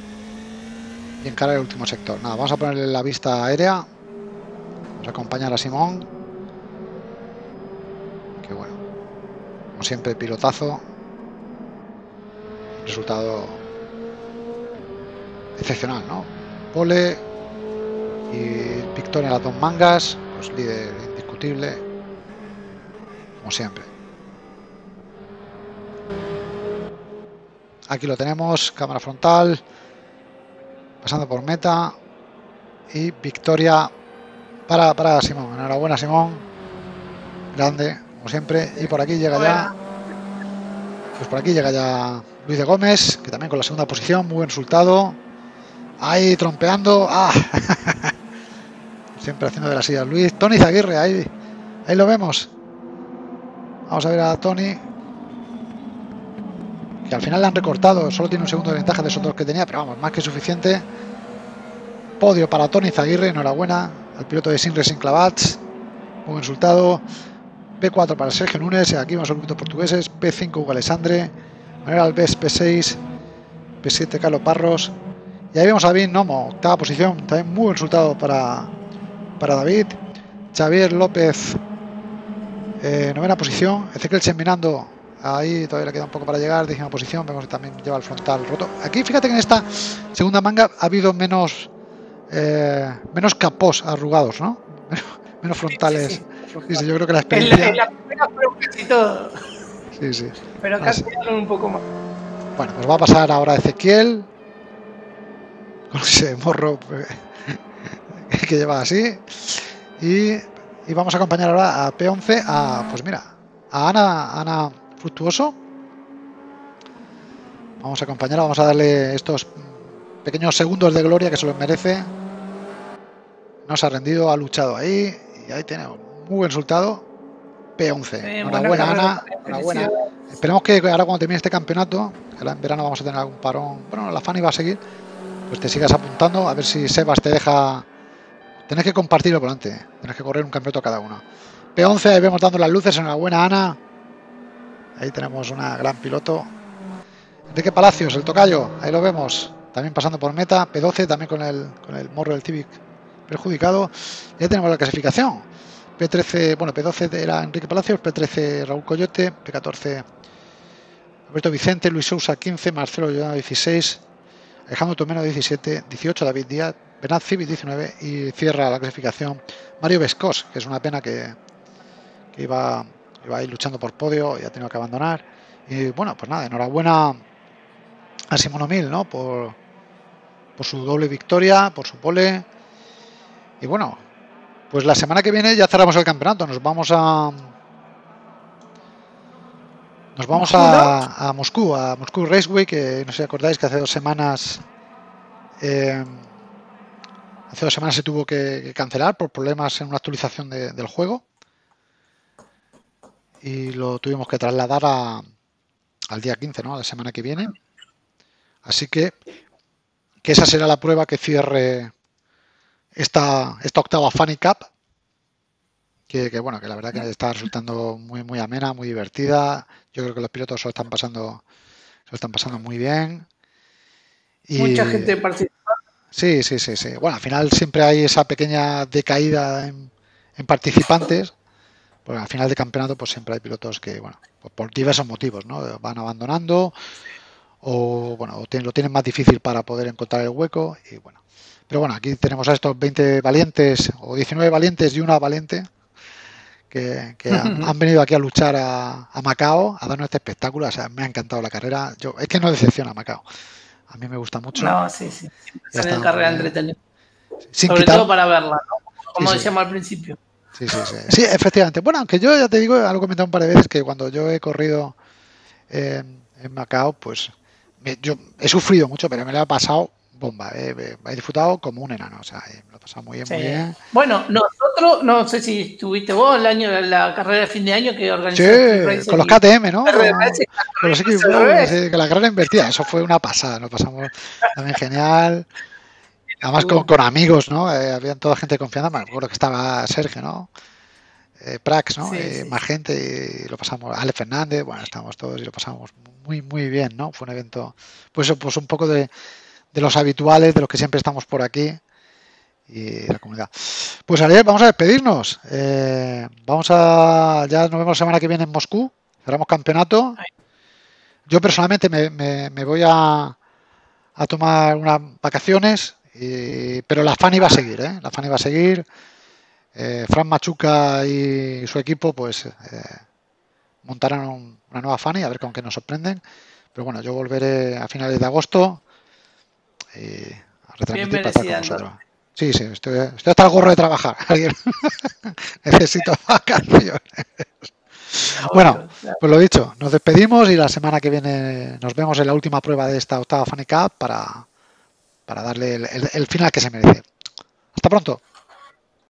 Y encarar el último sector. Nada, vamos a ponerle la vista aérea. Nos acompañará Simón. Que bueno, como siempre, pilotazo. Resultado excepcional, ¿no? Pole y victoria en las dos mangas. Pues líder indiscutible, como siempre. Aquí lo tenemos, cámara frontal, pasando por meta y victoria para Simón. Enhorabuena, Simón, grande, como siempre. Y por aquí llega ya, pues por aquí llega ya Luis de Gómez, que también con la segunda posición, muy buen resultado. Ahí trompeando, ¡ah! Siempre haciendo de la silla Luis. Tony Zaguirre, ahí lo vemos. Vamos a ver a Tony, que al final le han recortado, solo tiene un segundo de ventaja de esos dos que tenía, pero vamos, más que suficiente. Podio para Tony Zaguirre, enhorabuena al piloto de Sin Racing Clavats, buen resultado. P4 para Sergio Núñez, aquí vamos a los pilotos portugueses. P5 Hugo Alexandre, Manuel Alves P6, P7 Carlos Barros. Y ahí vemos a David Nomo, octava posición, también muy buen resultado para David. Xavi López, novena posición. Ezequiel Seminando, ahí todavía le queda un poco para llegar, décima posición. Vemos que también lleva el frontal roto. Aquí fíjate que en esta segunda manga ha habido menos capós arrugados, ¿no? Menos frontales. Sí, yo creo que la experiencia... En la primera fueron casi todo. Sí. Pero casi quedaron un poco más. Bueno, pues va a pasar ahora Ezequiel. Con ese morro... que lleva así y vamos a acompañar ahora a P11 a Ana Fructuoso. Vamos a acompañarla, vamos a darle estos pequeños segundos de gloria que se los merece. No se ha rendido, ha luchado ahí y ahí tenemos muy buen resultado. P11, enhorabuena, Ana, enhorabuena. Esperemos que ahora cuando termine este campeonato, que en verano vamos a tener algún parón, bueno, la Fanny va a seguir, pues te sigas apuntando a ver si Sebas te deja. Tenés que compartirlo por delante, tenés que correr un campeonato cada uno. P11, ahí vemos dando las luces, enhorabuena, Ana. Ahí tenemos una gran piloto. Enrique Palacios, el tocayo, ahí lo vemos, también pasando por meta. P12, también con el morro del Civic perjudicado. Y ahí tenemos la clasificación. P13, bueno, P12 era Enrique Palacios, P13 Raúl Coyote, P14 Alberto Vicente, Luis Sousa 15, Marcelo Giordano 16, Alejandro Tomeno 17, 18 David Díaz, Bernard Civit 19 y cierra la clasificación Mario Vescos, que es una pena que iba a ir luchando por podio y ha tenido que abandonar. Y bueno, pues nada, enhorabuena a Simón O'Mill, ¿no? por su doble victoria, por su pole. Y bueno, pues la semana que viene ya cerramos el campeonato, nos vamos a Moscú, a Moscú Raceway, que no sé si acordáis que hace 2 semanas se tuvo que cancelar por problemas en una actualización del juego y lo tuvimos que trasladar al día 15, ¿no? A la semana que viene. Así que esa será la prueba que cierre esta octava Fanny Cup, que bueno, que la verdad que está resultando muy, muy amena, muy divertida. Yo creo que los pilotos se lo están pasando muy bien. Y... mucha gente participa. Sí. Bueno, al final siempre hay esa pequeña decaída en participantes, porque al final de campeonato pues siempre hay pilotos que, bueno, pues por diversos motivos, ¿no? Van abandonando o, bueno, lo tienen más difícil para poder encontrar el hueco y, bueno. Pero bueno, aquí tenemos a estos 20 valientes o 19 valientes y una valiente que han venido aquí a luchar a Macao, a darnos este espectáculo. O sea, me ha encantado la carrera. Es que no decepciona Macao. A mí me gusta mucho. No, sí. Tener carrera entretenida. Sobre todo para verla, ¿no? Como decíamos al principio. Sí. Sí, efectivamente. Bueno, aunque yo ya te digo, lo he comentado un par de veces, que cuando yo he corrido en Macao, pues yo he sufrido mucho, pero me lo he pasado bomba. He disfrutado como un enano. O sea, me lo he pasado muy bien, sí. Muy bien. Bueno, nosotros, no sé si estuviste vos el año, la carrera de fin de año que organizamos. Sí, con los KTM, ¿no? Con los equipos, la carrera invertida. Eso fue una pasada. Nos pasamos también genial. Además con amigos, ¿no? Habían toda gente confiada. Me acuerdo que estaba Sergio, ¿no? Prax, ¿no? Sí, sí. Más gente y lo pasamos. Ale Fernández, bueno, estábamos todos y lo pasamos muy, muy bien, ¿no? Fue un evento, pues un poco de los habituales, de los que siempre estamos por aquí y la comunidad. Pues Ariel, vamos a despedirnos. Ya nos vemos la semana que viene en Moscú. Cerramos campeonato. Yo personalmente me voy a tomar unas vacaciones, pero la Fanny va a seguir, ¿eh? La Fanny va a seguir. Fran Machuca y su equipo pues montarán una nueva Fanny, a ver con qué nos sorprenden. Pero bueno, yo volveré a finales de agosto y a retransmitir para estar con vosotros. Sí, sí, estoy hasta el gorro de trabajar. Necesito vacaciones. Bueno, pues lo dicho, nos despedimos y la semana que viene nos vemos en la última prueba de esta octava Fanny Cup para darle el final que se merece. Hasta pronto.